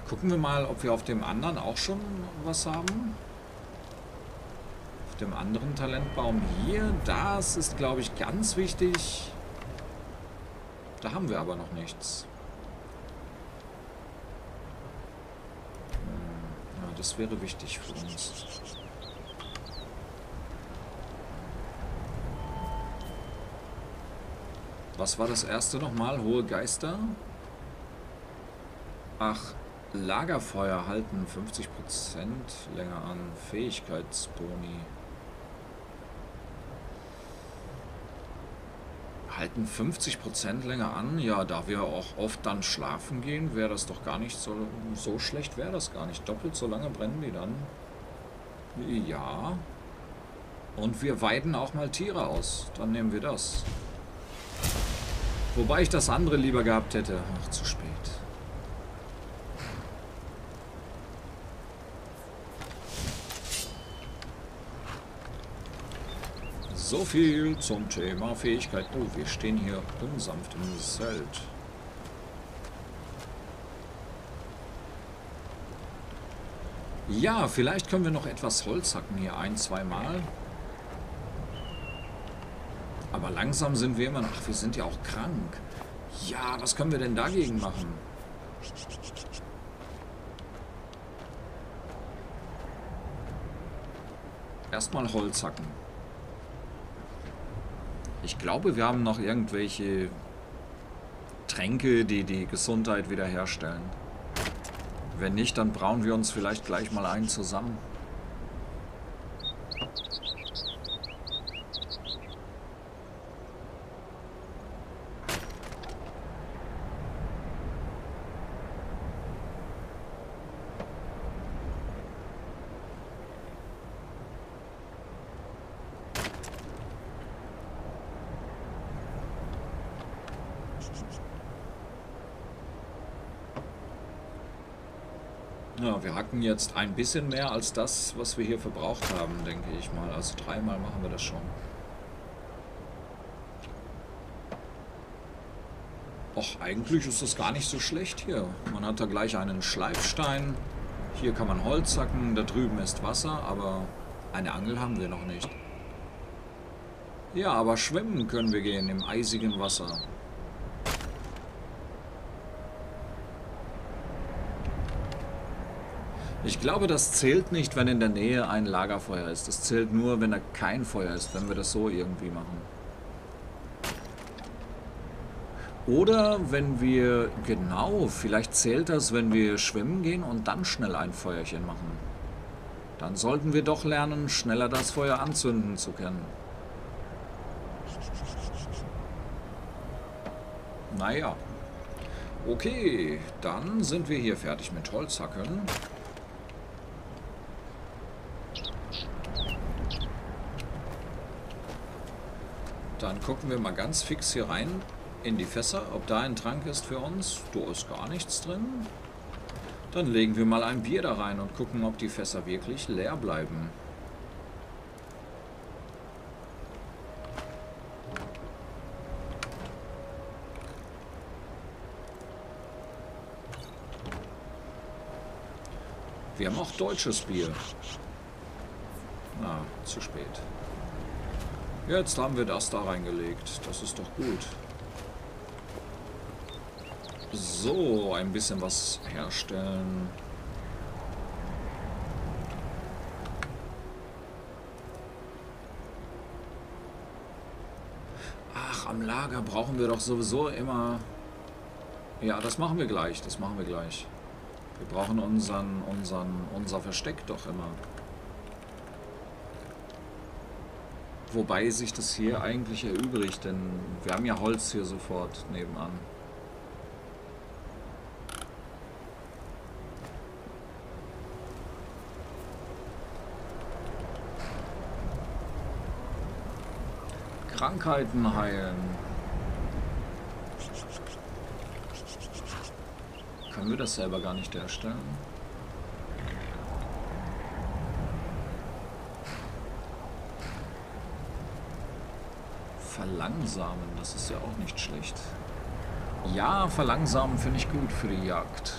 Gucken wir mal, ob wir auf dem anderen auch schon was haben. Auf dem anderen Talentbaum hier. Das ist, glaube ich, ganz wichtig. Da haben wir aber noch nichts. Ja, das wäre wichtig für uns. Was war das erste nochmal? Hohe Geister? Ach, Lagerfeuer halten fünfzig Prozent länger an. Fähigkeitsboni. Halten fünfzig Prozent länger an? Ja, da wir auch oft dann schlafen gehen, wäre das doch gar nicht so, so schlecht, wäre das gar nicht. Doppelt so lange brennen die dann. Ja. Und wir weiden auch mal Tiere aus. Dann nehmen wir das. Wobei ich das andere lieber gehabt hätte. Ach, zu spät. So viel zum Thema Fähigkeit. Oh, wir stehen hier unsanft im Zelt. Ja, vielleicht können wir noch etwas Holz hacken hier ein, zwei Mal. Aber langsam sind wir immer noch... Ach, wir sind ja auch krank. Ja, was können wir denn dagegen machen? Erstmal Holz hacken. Ich glaube, wir haben noch irgendwelche Tränke, die die Gesundheit wiederherstellen. Wenn nicht, dann brauen wir uns vielleicht gleich mal einen zusammen. Ja, wir hacken jetzt ein bisschen mehr als das, was wir hier verbraucht haben, denke ich mal. Also dreimal machen wir das schon. Och, eigentlich ist das gar nicht so schlecht hier. Man hat da gleich einen Schleifstein. Hier kann man Holz hacken, da drüben ist Wasser, aber eine Angel haben wir noch nicht. Ja, aber schwimmen können wir gehen im eisigen Wasser. Ich glaube, das zählt nicht, wenn in der Nähe ein Lagerfeuer ist. Das zählt nur, wenn da kein Feuer ist, wenn wir das so irgendwie machen. Oder wenn wir, genau, vielleicht zählt das, wenn wir schwimmen gehen und dann schnell ein Feuerchen machen. Dann sollten wir doch lernen, schneller das Feuer anzünden zu können. Naja. Okay, dann sind wir hier fertig mit Holzhacken. Dann gucken wir mal ganz fix hier rein in die Fässer, ob da ein Trank ist für uns. Da ist gar nichts drin. Dann legen wir mal ein Bier da rein und gucken, ob die Fässer wirklich leer bleiben. Wir haben auch deutsches Bier. Na, zu spät. Jetzt haben wir das da reingelegt. Das ist doch gut. So, ein bisschen was herstellen. Ach, am Lager brauchen wir doch sowieso immer... Ja, das machen wir gleich. Das machen wir gleich. Wir brauchen unseren, unseren, unser Versteck doch immer. Wobei sich das hier eigentlich erübrigt, denn wir haben ja Holz hier sofort nebenan. Krankheiten heilen. Können wir das selber gar nicht herstellen? Verlangsamen, das ist ja auch nicht schlecht. Ja, verlangsamen finde ich gut für die Jagd.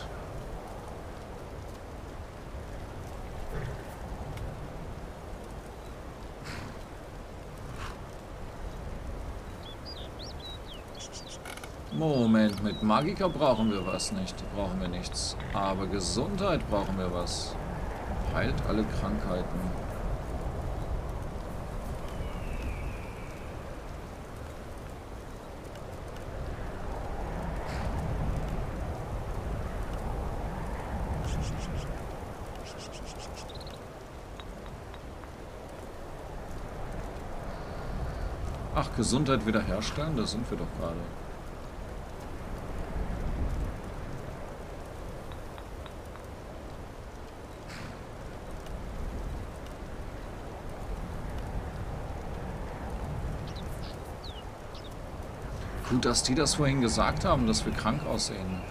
Moment, mit Magiker brauchen wir was nicht. Brauchen wir nichts. Aber Gesundheit brauchen wir was. Heilt alle Krankheiten. Ach, Gesundheit wiederherstellen, da sind wir doch gerade. Gut, dass die das vorhin gesagt haben, dass wir krank aussehen.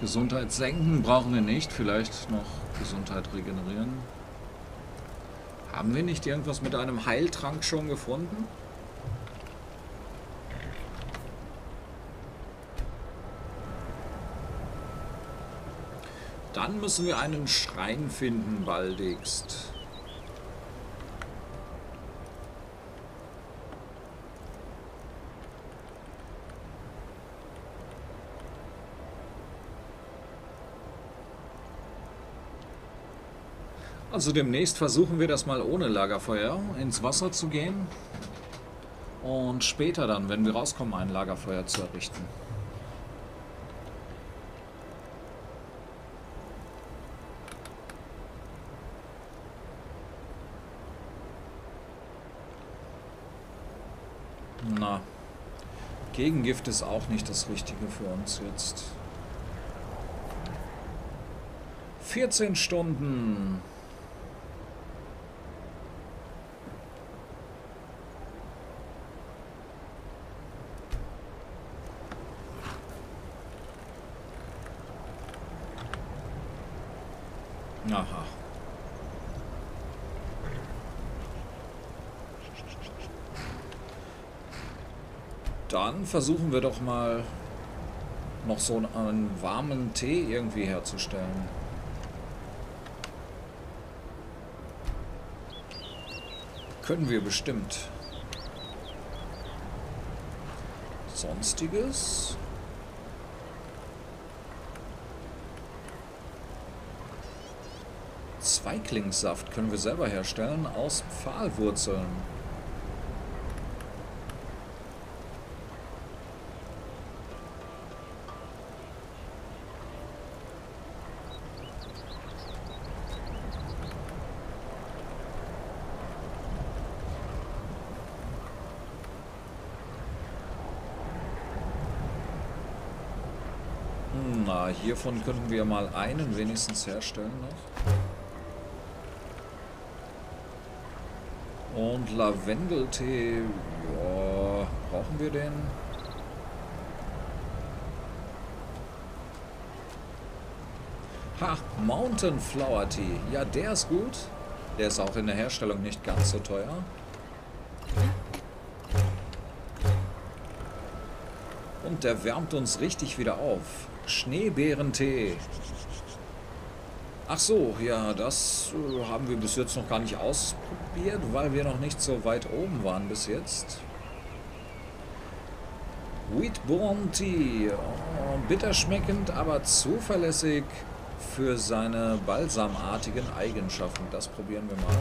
Gesundheit senken brauchen wir nicht. Vielleicht noch Gesundheit regenerieren. Haben wir nicht irgendwas mit einem Heiltrank schon gefunden? Dann müssen wir einen Schrein finden, baldigst. Also demnächst versuchen wir das mal ohne Lagerfeuer ins Wasser zu gehen und später dann, wenn wir rauskommen, ein Lagerfeuer zu errichten. Na, Gegengift ist auch nicht das Richtige für uns jetzt. vierzehn Stunden... Aha. Dann versuchen wir doch mal noch so einen warmen Tee irgendwie herzustellen. Können wir bestimmt. Sonstiges? Zweiklingssaft können wir selber herstellen aus Pfahlwurzeln. Na, hiervon könnten wir mal einen wenigstens herstellen noch. Und Lavendeltee, ja, brauchen wir den? Ha, Mountain Flower Tea, ja, der ist gut. Der ist auch in der Herstellung nicht ganz so teuer. Und der wärmt uns richtig wieder auf. Schneebeerentee. Ach so, ja, das haben wir bis jetzt noch gar nicht ausprobiert, weil wir noch nicht so weit oben waren bis jetzt. Wheatborn Tea. Oh, bitterschmeckend, aber zuverlässig für seine balsamartigen Eigenschaften. Das probieren wir mal.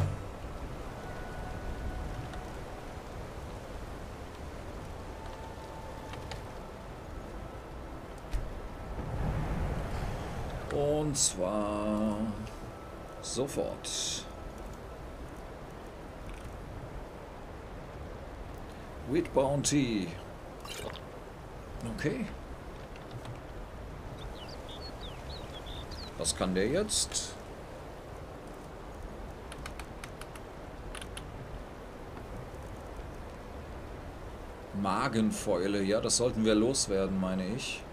Und zwar sofort. Wheat Bounty. Okay. Was kann der jetzt? Magenfäule. Ja, das sollten wir loswerden, meine ich.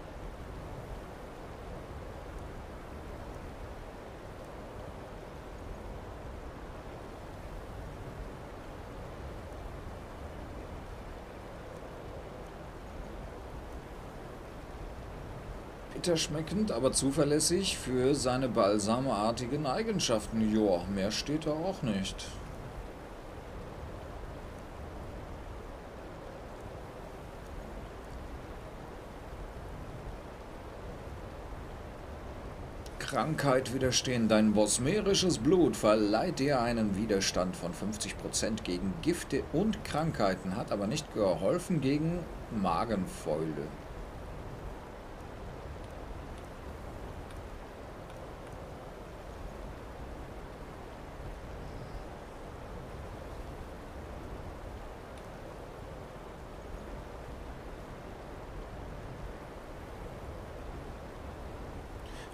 bitterschmeckend, aber zuverlässig für seine balsameartigen Eigenschaften. Joa, mehr steht da auch nicht. Krankheit widerstehen. Dein bosmerisches Blut verleiht dir einen Widerstand von fünfzig Prozent gegen Gifte und Krankheiten, hat aber nicht geholfen gegen Magenfäule.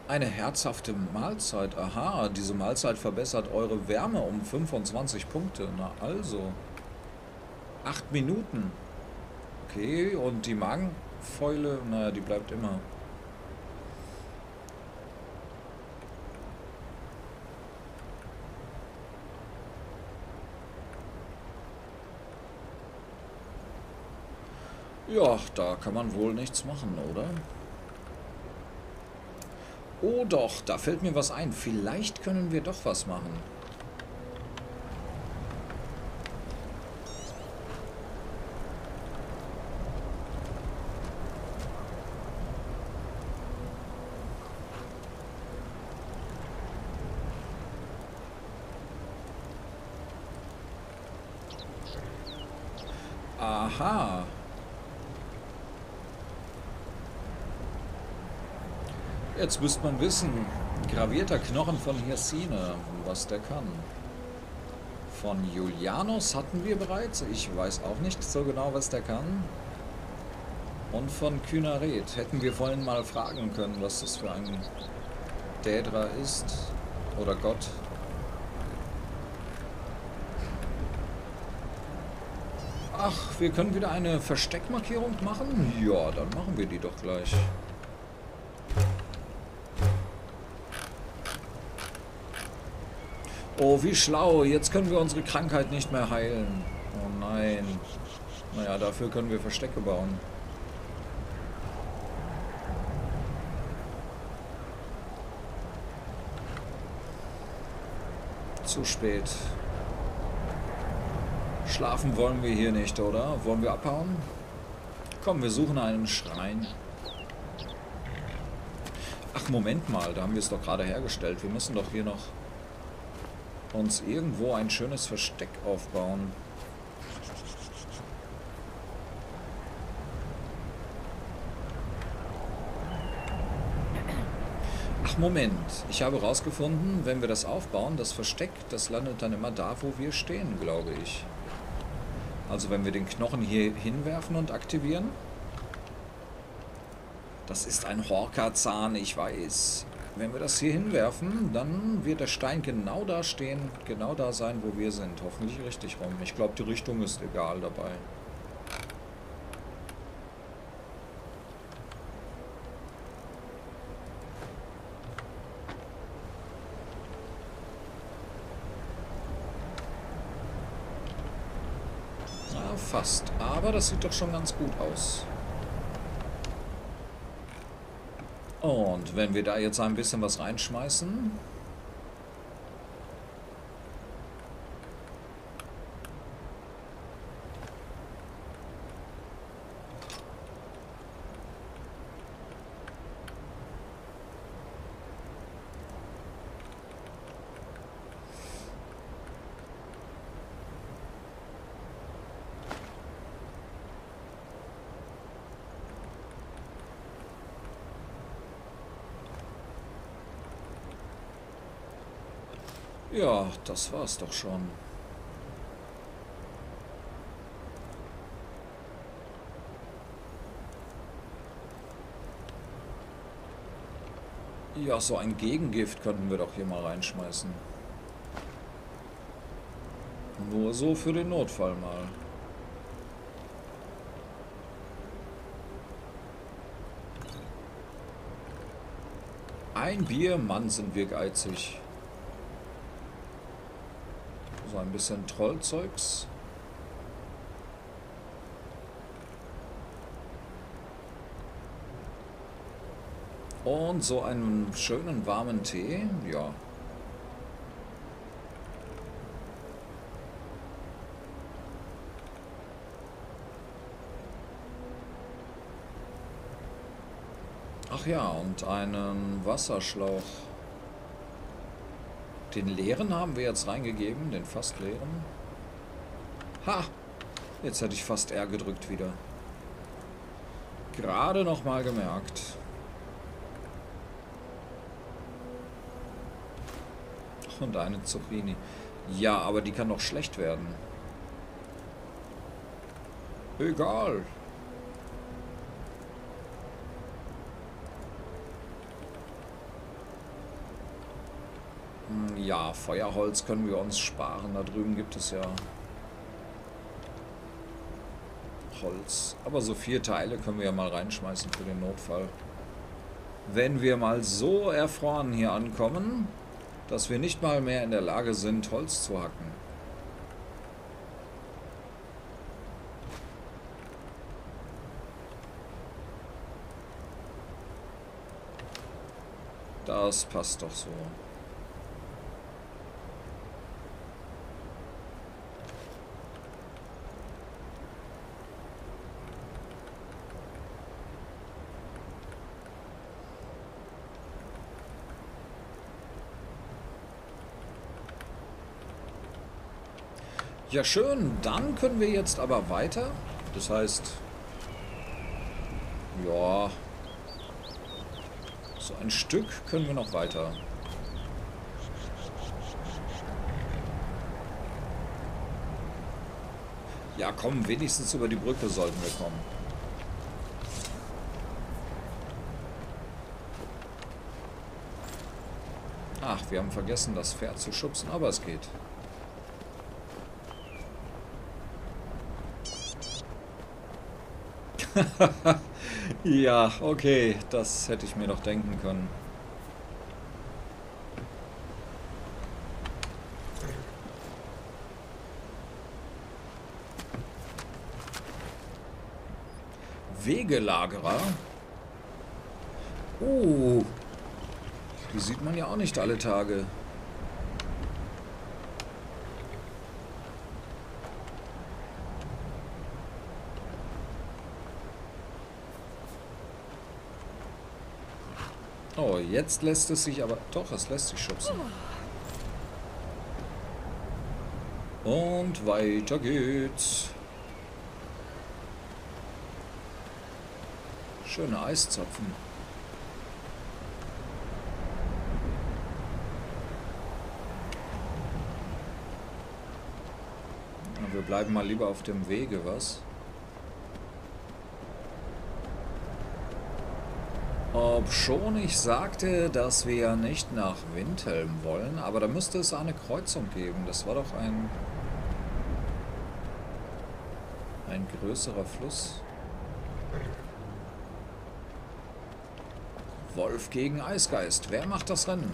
Eine herzhafte Mahlzeit. Aha, diese Mahlzeit verbessert eure Wärme um fünfundzwanzig Punkte. Na also. acht Minuten. Okay, und die Magenfäule, naja, die bleibt immer. Ja, da kann man wohl nichts machen, oder? Oh doch, da fällt mir was ein. Vielleicht können wir doch was machen. Aha. Jetzt müsste man wissen, gravierter Knochen von Hircine, was der kann. Von Julianos hatten wir bereits, ich weiß auch nicht so genau, was der kann. Und von Kynareth hätten wir vorhin mal fragen können, was das für ein Dädra ist oder Gott. Ach, wir können wieder eine Versteckmarkierung machen? Ja, dann machen wir die doch gleich. Oh, wie schlau. Jetzt können wir unsere Krankheit nicht mehr heilen. Oh nein. Naja, dafür können wir Verstecke bauen. Zu spät. Schlafen wollen wir hier nicht, oder? Wollen wir abhauen? Komm, wir suchen einen Schrein. Ach, Moment mal. Da haben wir es doch gerade hergestellt. Wir müssen doch hier noch uns irgendwo ein schönes Versteck aufbauen. Ach Moment, ich habe rausgefunden, wenn wir das aufbauen, das Versteck, das landet dann immer da, wo wir stehen, glaube ich. Also wenn wir den Knochen hier hinwerfen und aktivieren. Das ist ein Horka-Zahn, ich weiß. Wenn wir das hier hinwerfen, dann wird der Stein genau da stehen, genau da sein, wo wir sind. Hoffentlich richtig rum. Ich glaube, die Richtung ist egal dabei. Na, fast. Aber das sieht doch schon ganz gut aus. Und wenn wir da jetzt ein bisschen was reinschmeißen. Ja, das war's doch schon. Ja, so ein Gegengift könnten wir doch hier mal reinschmeißen. Nur so für den Notfall mal. Ein Bier, Mann, sind wir geizig. So ein bisschen Trollzeugs. Und so einen schönen warmen Tee, ja. Ach ja, und einen Wasserschlauch. Den leeren haben wir jetzt reingegeben, den fast leeren. Ha! Jetzt hätte ich fast R gedrückt wieder. Gerade nochmal gemerkt. Und eine Zucchini. Ja, aber die kann doch schlecht werden. Egal. Ja, Feuerholz können wir uns sparen. Da drüben gibt es ja Holz. Aber so vier Teile können wir ja mal reinschmeißen für den Notfall. Wenn wir mal so erfroren hier ankommen, dass wir nicht mal mehr in der Lage sind, Holz zu hacken. Das passt doch so. Ja, schön. Dann können wir jetzt aber weiter. Das heißt, ja, so ein Stück können wir noch weiter. Ja, komm, wenigstens über die Brücke sollten wir kommen. Ach, wir haben vergessen, das Pferd zu schubsen, aber es geht. Ja, okay, das hätte ich mir doch denken können. Wegelagerer? Oh, die sieht man ja auch nicht alle Tage. Oh, jetzt lässt es sich aber... Doch, es lässt sich schubsen. Und weiter geht's. Schöne Eiszapfen. Wir bleiben mal lieber auf dem Wege, was? Ob schon ich sagte, dass wir ja nicht nach Windhelm wollen, aber da müsste es eine Kreuzung geben. Das war doch ein, ein größerer Fluss. Wolf gegen Eisgeist. Wer macht das Rennen?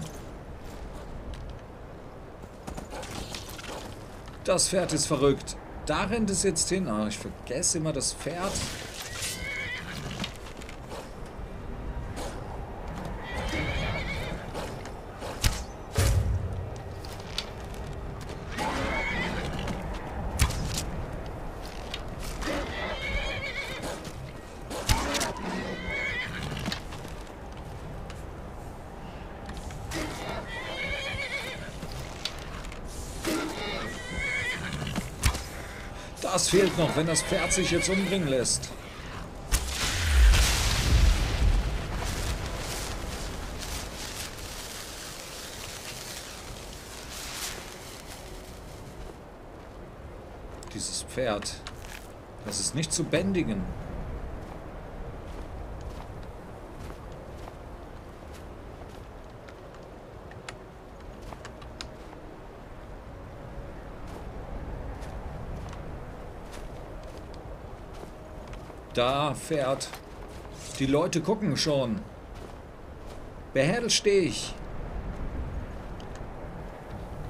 Das Pferd ist verrückt. Da rennt es jetzt hin. Ach, ich vergesse immer das Pferd. Das fehlt noch, wenn das Pferd sich jetzt umbringen lässt. Dieses Pferd, das ist nicht zu bändigen. Da fährt. Die Leute gucken schon. Beherrscht dich.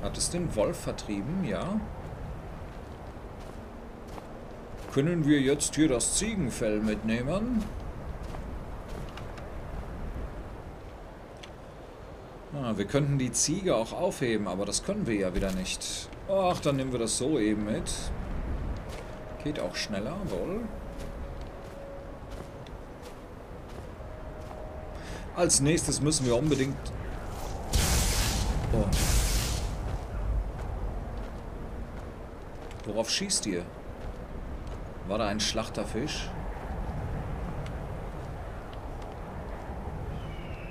Hat es den Wolf vertrieben? Ja. Können wir jetzt hier das Ziegenfell mitnehmen? Ah, wir könnten die Ziege auch aufheben, aber das können wir ja wieder nicht. Ach, dann nehmen wir das so eben mit. Geht auch schneller, wohl. Als nächstes müssen wir unbedingt... Oh. Worauf schießt ihr? War da ein Schlachterfisch?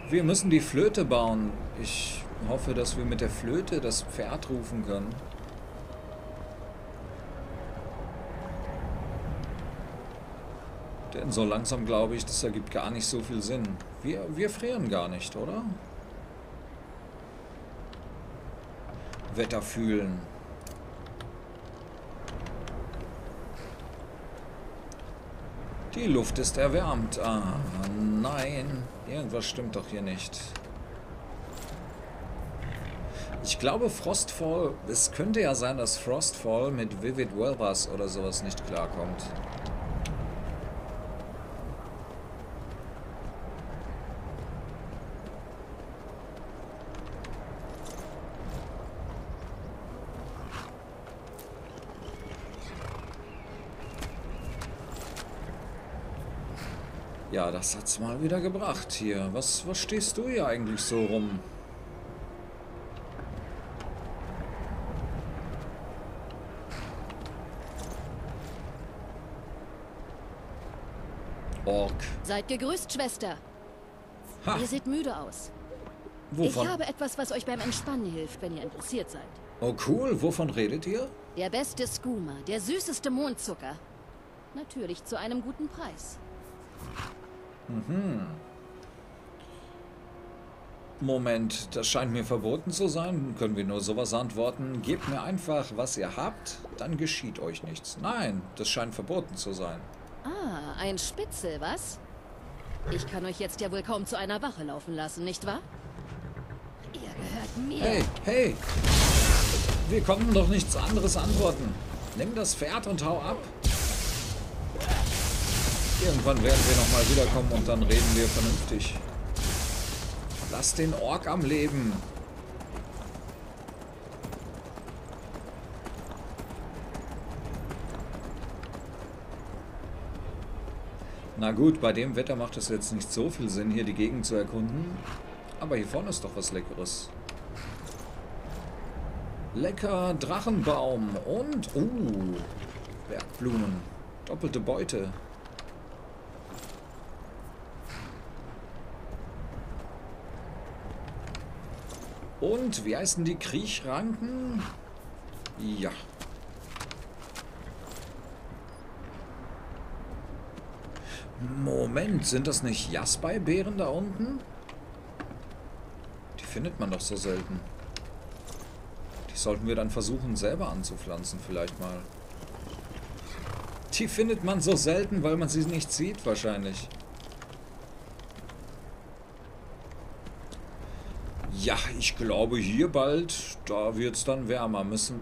Wir müssen die Flöte bauen. Ich hoffe, dass wir mit der Flöte das Pferd rufen können. Denn so langsam glaube ich, das ergibt gar nicht so viel Sinn. Wir, wir frieren gar nicht, oder? Wetter fühlen. Die Luft ist erwärmt. Ah, nein. Irgendwas stimmt doch hier nicht. Ich glaube, Frostfall... Es könnte ja sein, dass Frostfall mit Vivid Weathers oder sowas nicht klarkommt. Ja, das hat's mal wieder gebracht hier. Was, was stehst du hier eigentlich so rum? Ork. Seid gegrüßt, Schwester. Ha. Ihr seht müde aus. Wovon? Ich habe etwas, was euch beim Entspannen hilft, wenn ihr interessiert seid. Oh cool, wovon redet ihr? Der beste Skooma, der süßeste Mondzucker. Natürlich zu einem guten Preis. Mhm. Moment, das scheint mir verboten zu sein. Können wir nur sowas antworten? Gebt mir einfach, was ihr habt, dann geschieht euch nichts. Nein, das scheint verboten zu sein. Ah, ein Spitzel, was? Ich kann euch jetzt ja wohl kaum zu einer Wache laufen lassen, nicht wahr? Ihr gehört mir. Hey, hey! Wir konnten doch nichts anderes antworten. Nimm das Pferd und hau ab. Irgendwann werden wir nochmal wiederkommen und dann reden wir vernünftig. Lass den Ork am Leben. Na gut, bei dem Wetter macht es jetzt nicht so viel Sinn, hier die Gegend zu erkunden. Aber hier vorne ist doch was Leckeres. Lecker Drachenbaum und... Uh, Bergblumen. Doppelte Beute. Und wie heißen die Kriechranken? Ja. Moment, sind das nicht Jaspeibären da unten? Die findet man doch so selten. Die sollten wir dann versuchen selber anzupflanzen vielleicht mal. Die findet man so selten, weil man sie nicht sieht wahrscheinlich. Ja, ich glaube hier bald, da wird es dann wärmer. Müssen,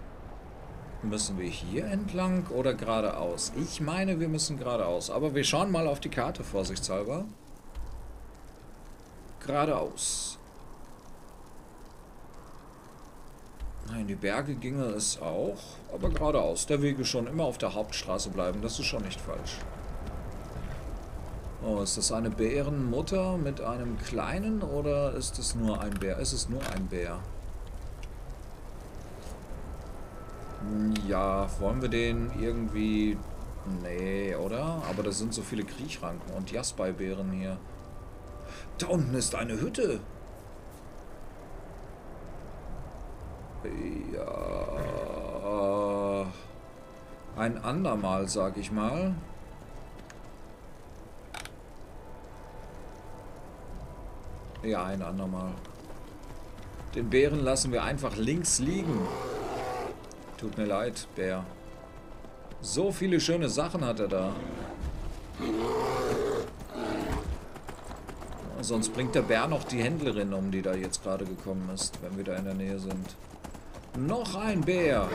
müssen wir hier entlang oder geradeaus? Ich meine, wir müssen geradeaus. Aber wir schauen mal auf die Karte, vorsichtshalber. Geradeaus. Nein, die Berge ginge es auch, aber geradeaus. Der Weg ist schon immer auf der Hauptstraße bleiben, das ist schon nicht falsch. Oh, ist das eine Bärenmutter mit einem kleinen oder ist es nur ein Bär? Es ist nur ein Bär. Ja, wollen wir den irgendwie... Nee, oder? Aber da sind so viele Kriechranken und Jaspeibären hier. Da unten ist eine Hütte. Ja... Ein andermal, sag ich mal. Ja, ein andermal. Den Bären lassen wir einfach links liegen. Tut mir leid, Bär. So viele schöne Sachen hat er da. Sonst bringt der Bär noch die Händlerin um, die da jetzt gerade gekommen ist, wenn wir da in der Nähe sind. Noch ein Bär!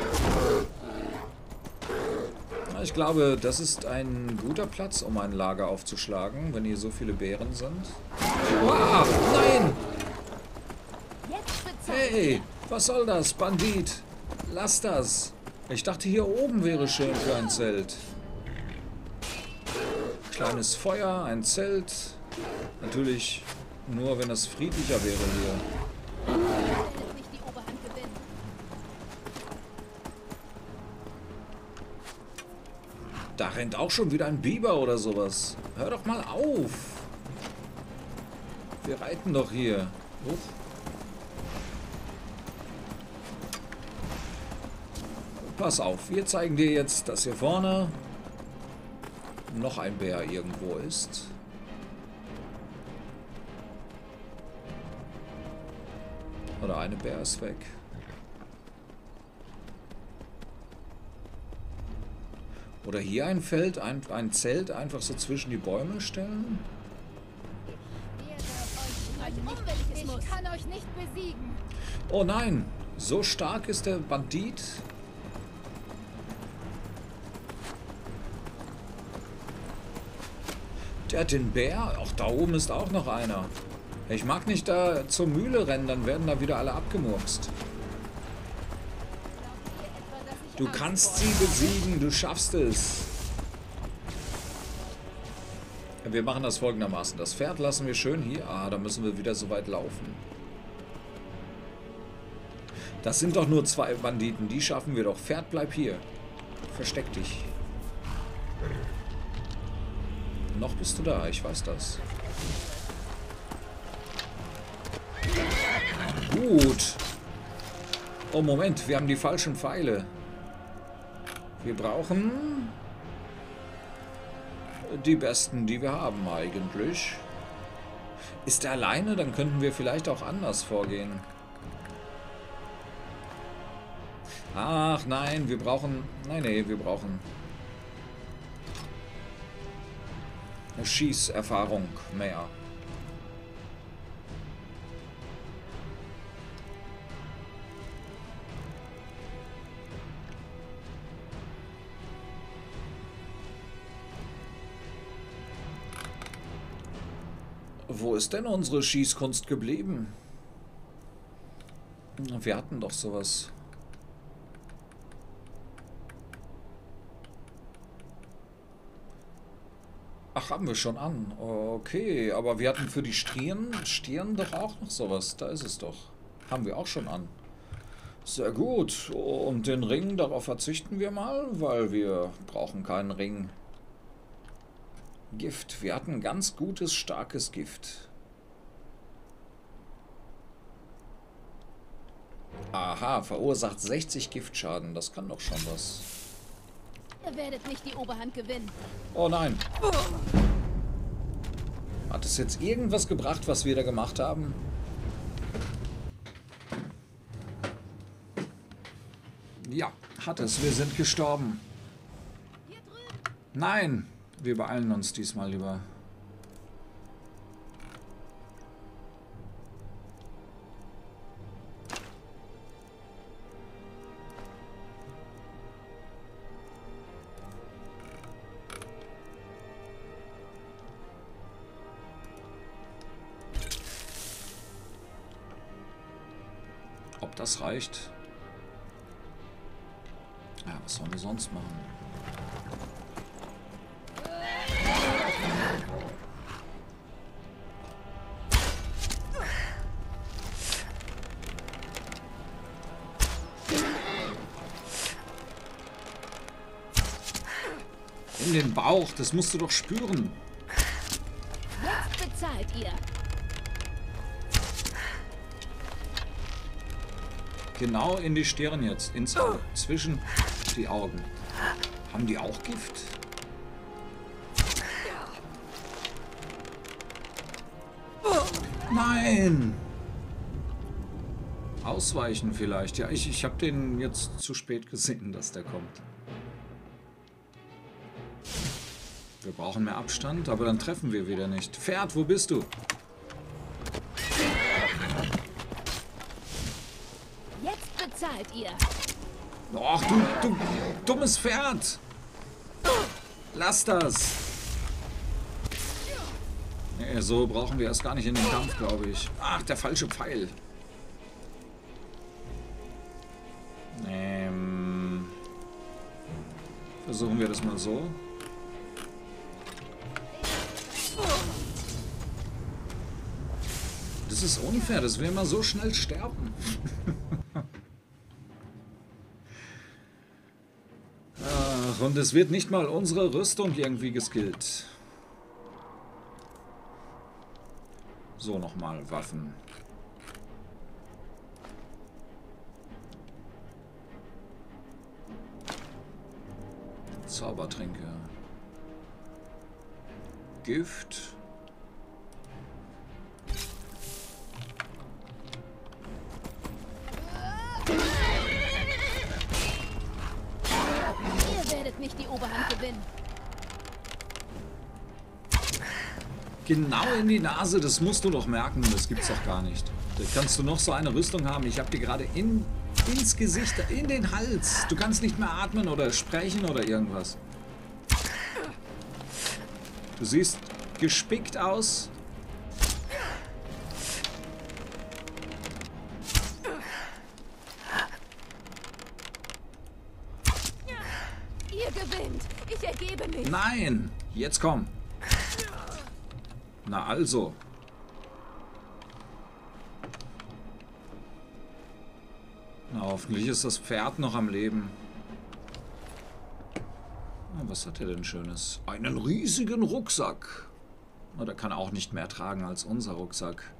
Ich glaube, das ist ein guter Platz, um ein Lager aufzuschlagen, wenn hier so viele Bären sind. Wow, nein! Jetzt Hey, was soll das, Bandit? Lass das. Ich dachte, hier oben wäre schön für ein Zelt. Kleines Feuer, ein Zelt. Natürlich nur, wenn das friedlicher wäre hier. Da rennt auch schon wieder ein Biber oder sowas. Hör doch mal auf. Wir reiten doch hier. Uff. Pass auf, wir zeigen dir jetzt, dass hier vorne noch ein Bär irgendwo ist. Oder eine Bär ist weg. Oder hier ein Feld, ein, ein Zelt einfach so zwischen die Bäume stellen. Ich kann euch nicht besiegen. Oh nein, so stark ist der Bandit. Der hat den Bär. Ach, da oben ist auch noch einer. Ich mag nicht da zur Mühle rennen, dann werden da wieder alle abgemurkst. Du kannst sie besiegen, du schaffst es. Wir machen das folgendermaßen. Das Pferd lassen wir schön hier. Ah, da müssen wir wieder so weit laufen. Das sind doch nur zwei Banditen, die schaffen wir doch. Pferd, bleib hier. Versteck dich. Noch bist du da, ich weiß das. Gut. Oh, Moment, wir haben die falschen Pfeile. Wir brauchen die besten, die wir haben eigentlich. Ist er alleine? Dann könnten wir vielleicht auch anders vorgehen. Ach nein, wir brauchen... Nein, nee, wir brauchen... Schießerfahrung mehr. Wo ist denn unsere Schießkunst geblieben? Wir hatten doch sowas. Ach, haben wir schon an. Okay, aber wir hatten für die Stirn, Stirn doch auch noch sowas. Da ist es doch. Haben wir auch schon an. Sehr gut. Und den Ring, darauf verzichten wir mal, weil wir brauchen keinen Ring. Gift. Wir hatten ganz gutes, starkes Gift. Aha, verursacht sechzig Giftschaden. Das kann doch schon was. Ihr werdet nicht die Oberhand gewinnen. Oh nein. Hat es jetzt irgendwas gebracht, was wir da gemacht haben? Ja, hat es. Wir sind gestorben. Nein. Wir beeilen uns diesmal lieber. Ob das reicht? Ja, was sollen wir sonst machen? In den Bauch, das musst du doch spüren. Jetzt bezahlt ihr. Genau in die Stirn jetzt, ins Auge, zwischen die Augen. Haben die auch Gift? Nein! Ausweichen vielleicht. Ja, ich, ich habe den jetzt zu spät gesehen, dass der kommt. Wir brauchen mehr Abstand, aber dann treffen wir wieder nicht. Pferd, wo bist du? Jetzt bezahlt ihr. Ach, du, du dummes Pferd. Lass das. Nee, so brauchen wir erst gar nicht in den Kampf, glaube ich. Ach, der falsche Pfeil. Versuchen wir das mal so. Das ist unfair, dass wir immer so schnell sterben. Ach, und es wird nicht mal unsere Rüstung irgendwie geskillt. So, nochmal Waffen. Zaubertränke. Gift. Ihr werdet nicht die Oberhand gewinnen. Genau in die Nase, das musst du doch merken, das gibt's doch gar nicht. Da kannst du noch so eine Rüstung haben. Ich habe dir gerade in ins Gesicht, in den Hals. Du kannst nicht mehr atmen oder sprechen oder irgendwas. Du siehst gespickt aus. Ihr gewinnt. Ich ergebe mich. Nein, jetzt komm. Na also. Hoffentlich ist das Pferd noch am Leben. Was hat er denn Schönes? Einen riesigen Rucksack. Na, der kann auch nicht mehr tragen als unser Rucksack.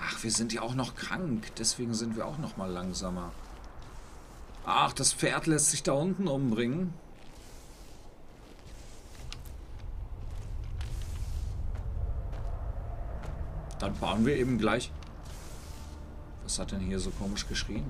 Ach, wir sind ja auch noch krank. Deswegen sind wir auch noch mal langsamer. Ach, das Pferd lässt sich da unten umbringen. Dann bauen wir eben gleich. Was hat denn hier so komisch geschrien?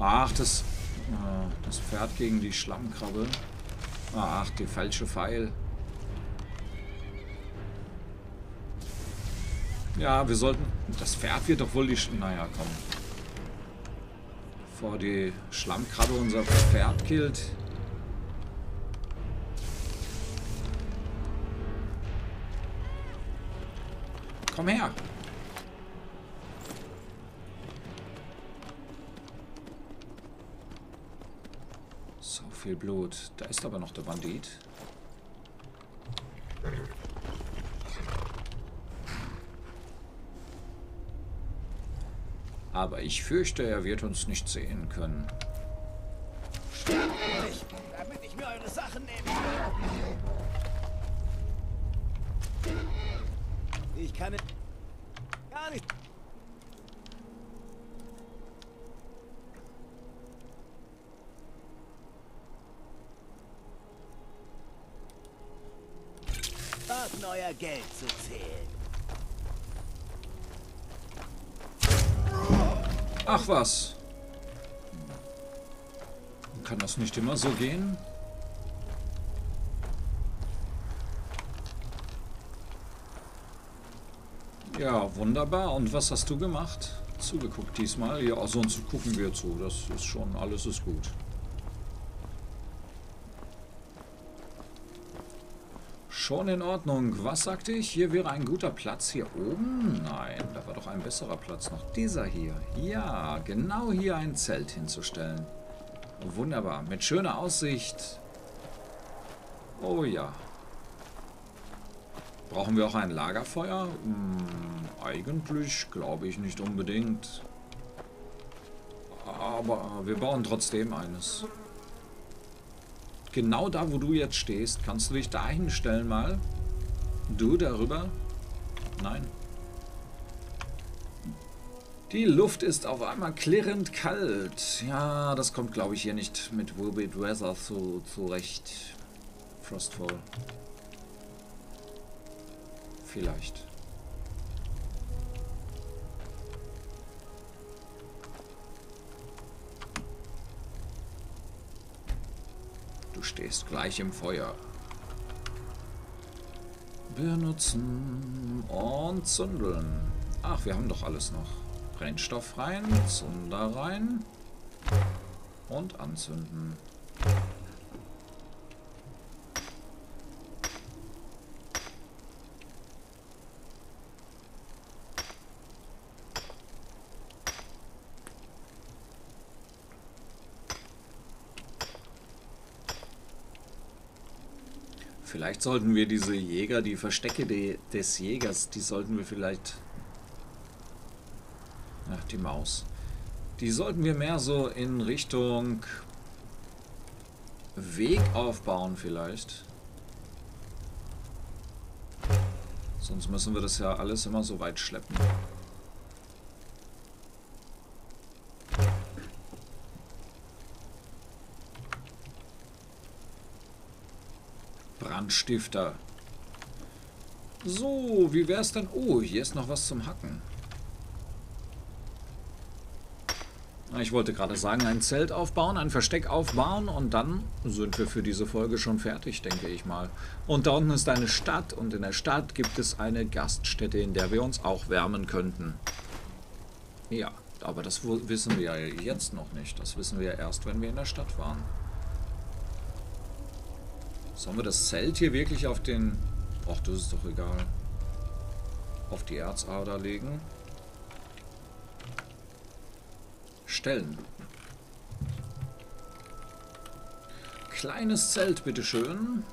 Ach, das, das Pferd gegen die Schlammkrabbe. Ach, die falsche Pfeil. Ja, wir sollten... Das Pferd wird doch wohl die... Naja, komm. Bevor die Schlammkrabbe unser Pferd killt. Komm her! So viel Blut. Da ist aber noch der Bandit. Aber ich fürchte, er wird uns nicht sehen können. Sterbt euch, damit ich mir eure Sachen nehmen kann. Ich kann es gar nicht. Warten, euer Geld zu zählen. Ach was. Kann das nicht immer so gehen? Ja, wunderbar. Und was hast du gemacht? Zugeguckt diesmal? Ja, sonst gucken wir zu. Das ist schon, alles ist gut. Schon in Ordnung. Was sagte ich? Hier wäre ein guter Platz hier oben? Nein, da war doch ein besserer Platz noch. Dieser hier. Ja, genau hier ein Zelt hinzustellen. Wunderbar. Mit schöner Aussicht. Oh ja. Brauchen wir auch ein Lagerfeuer? Hm, eigentlich glaube ich nicht unbedingt. Aber wir bauen trotzdem eines. Genau da, wo du jetzt stehst. Kannst du dich da hinstellen mal? Du darüber? Nein. Die Luft ist auf einmal klirrend kalt. Ja, das kommt, glaube ich, hier nicht mit Vivid Weathers zu, zurecht. Frostfall. Vielleicht. Du stehst gleich im Feuer. Benutzen und zündeln. Ach, wir haben doch alles noch. Brennstoff rein, Zunder rein und anzünden. Vielleicht sollten wir diese Jäger, die Verstecke de, des Jägers, die sollten wir vielleicht... Ach, die Maus. Die sollten wir mehr so in Richtung Weg aufbauen vielleicht. Sonst müssen wir das ja alles immer so weit schleppen. Stifter. So, wie wär's denn? Oh, hier ist noch was zum Hacken. Ich wollte gerade sagen, ein Zelt aufbauen, ein Versteck aufbauen und dann sind wir für diese Folge schon fertig, denke ich mal. Und da unten ist eine Stadt und in der Stadt gibt es eine Gaststätte, in der wir uns auch wärmen könnten. Ja, aber das wissen wir ja jetzt noch nicht. Das wissen wir ja erst, wenn wir in der Stadt waren. Sollen wir das Zelt hier wirklich auf den... Ach, das ist doch egal. Auf die Erzader legen. Stellen. Kleines Zelt, bitteschön.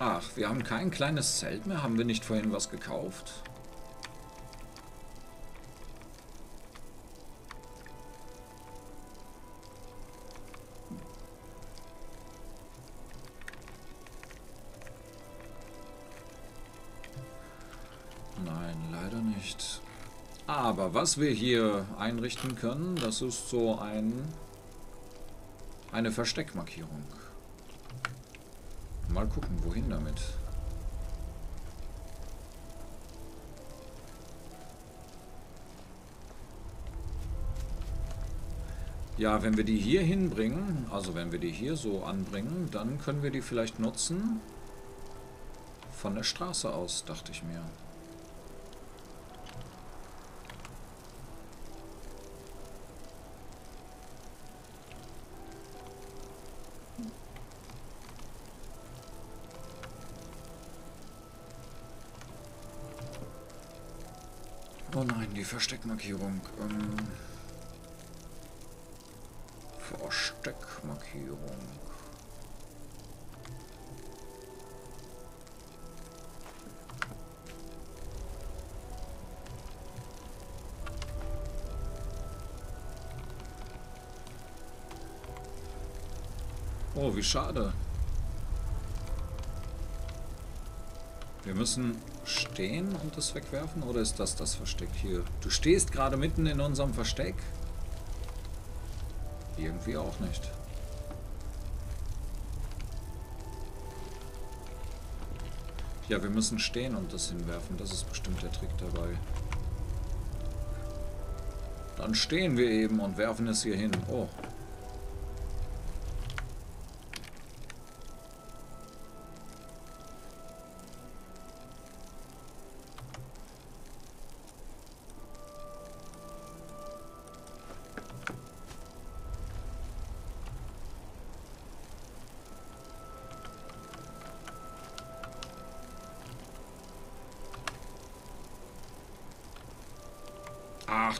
Ach, wir haben kein kleines Zelt mehr. Haben wir nicht vorhin was gekauft? Aber was wir hier einrichten können, das ist so ein, eine Versteckmarkierung. Mal gucken, wohin damit. Ja, wenn wir die hier hinbringen, also wenn wir die hier so anbringen, dann können wir die vielleicht nutzen von der Straße aus, dachte ich mir. Oh nein, die Versteckmarkierung. Ähm, Versteckmarkierung. Oh, wie schade. Wir müssen stehen und das wegwerfen, oder ist das das Versteck hier? Du stehst gerade mitten in unserem Versteck? Irgendwie auch nicht. Ja, wir müssen stehen und das hinwerfen. Das ist bestimmt der Trick dabei. Dann stehen wir eben und werfen es hier hin. Oh.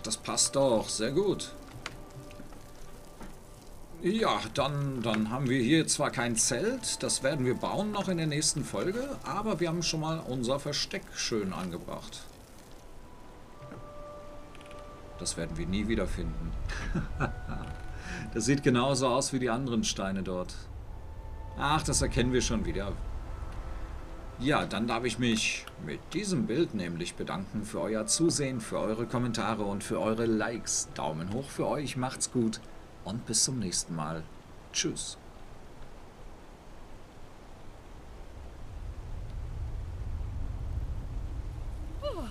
Das passt doch. Sehr gut. Ja, dann, dann haben wir hier zwar kein Zelt, das werden wir bauen noch in der nächsten Folge, aber wir haben schon mal unser Versteck schön angebracht. Das werden wir nie wieder finden. Das sieht genauso aus wie die anderen Steine dort. Ach, das erkennen wir schon wieder. Ja, dann darf ich mich mit diesem Bild nämlich bedanken für euer Zusehen, für eure Kommentare und für eure Likes. Daumen hoch für euch, macht's gut und bis zum nächsten Mal. Tschüss. Oh.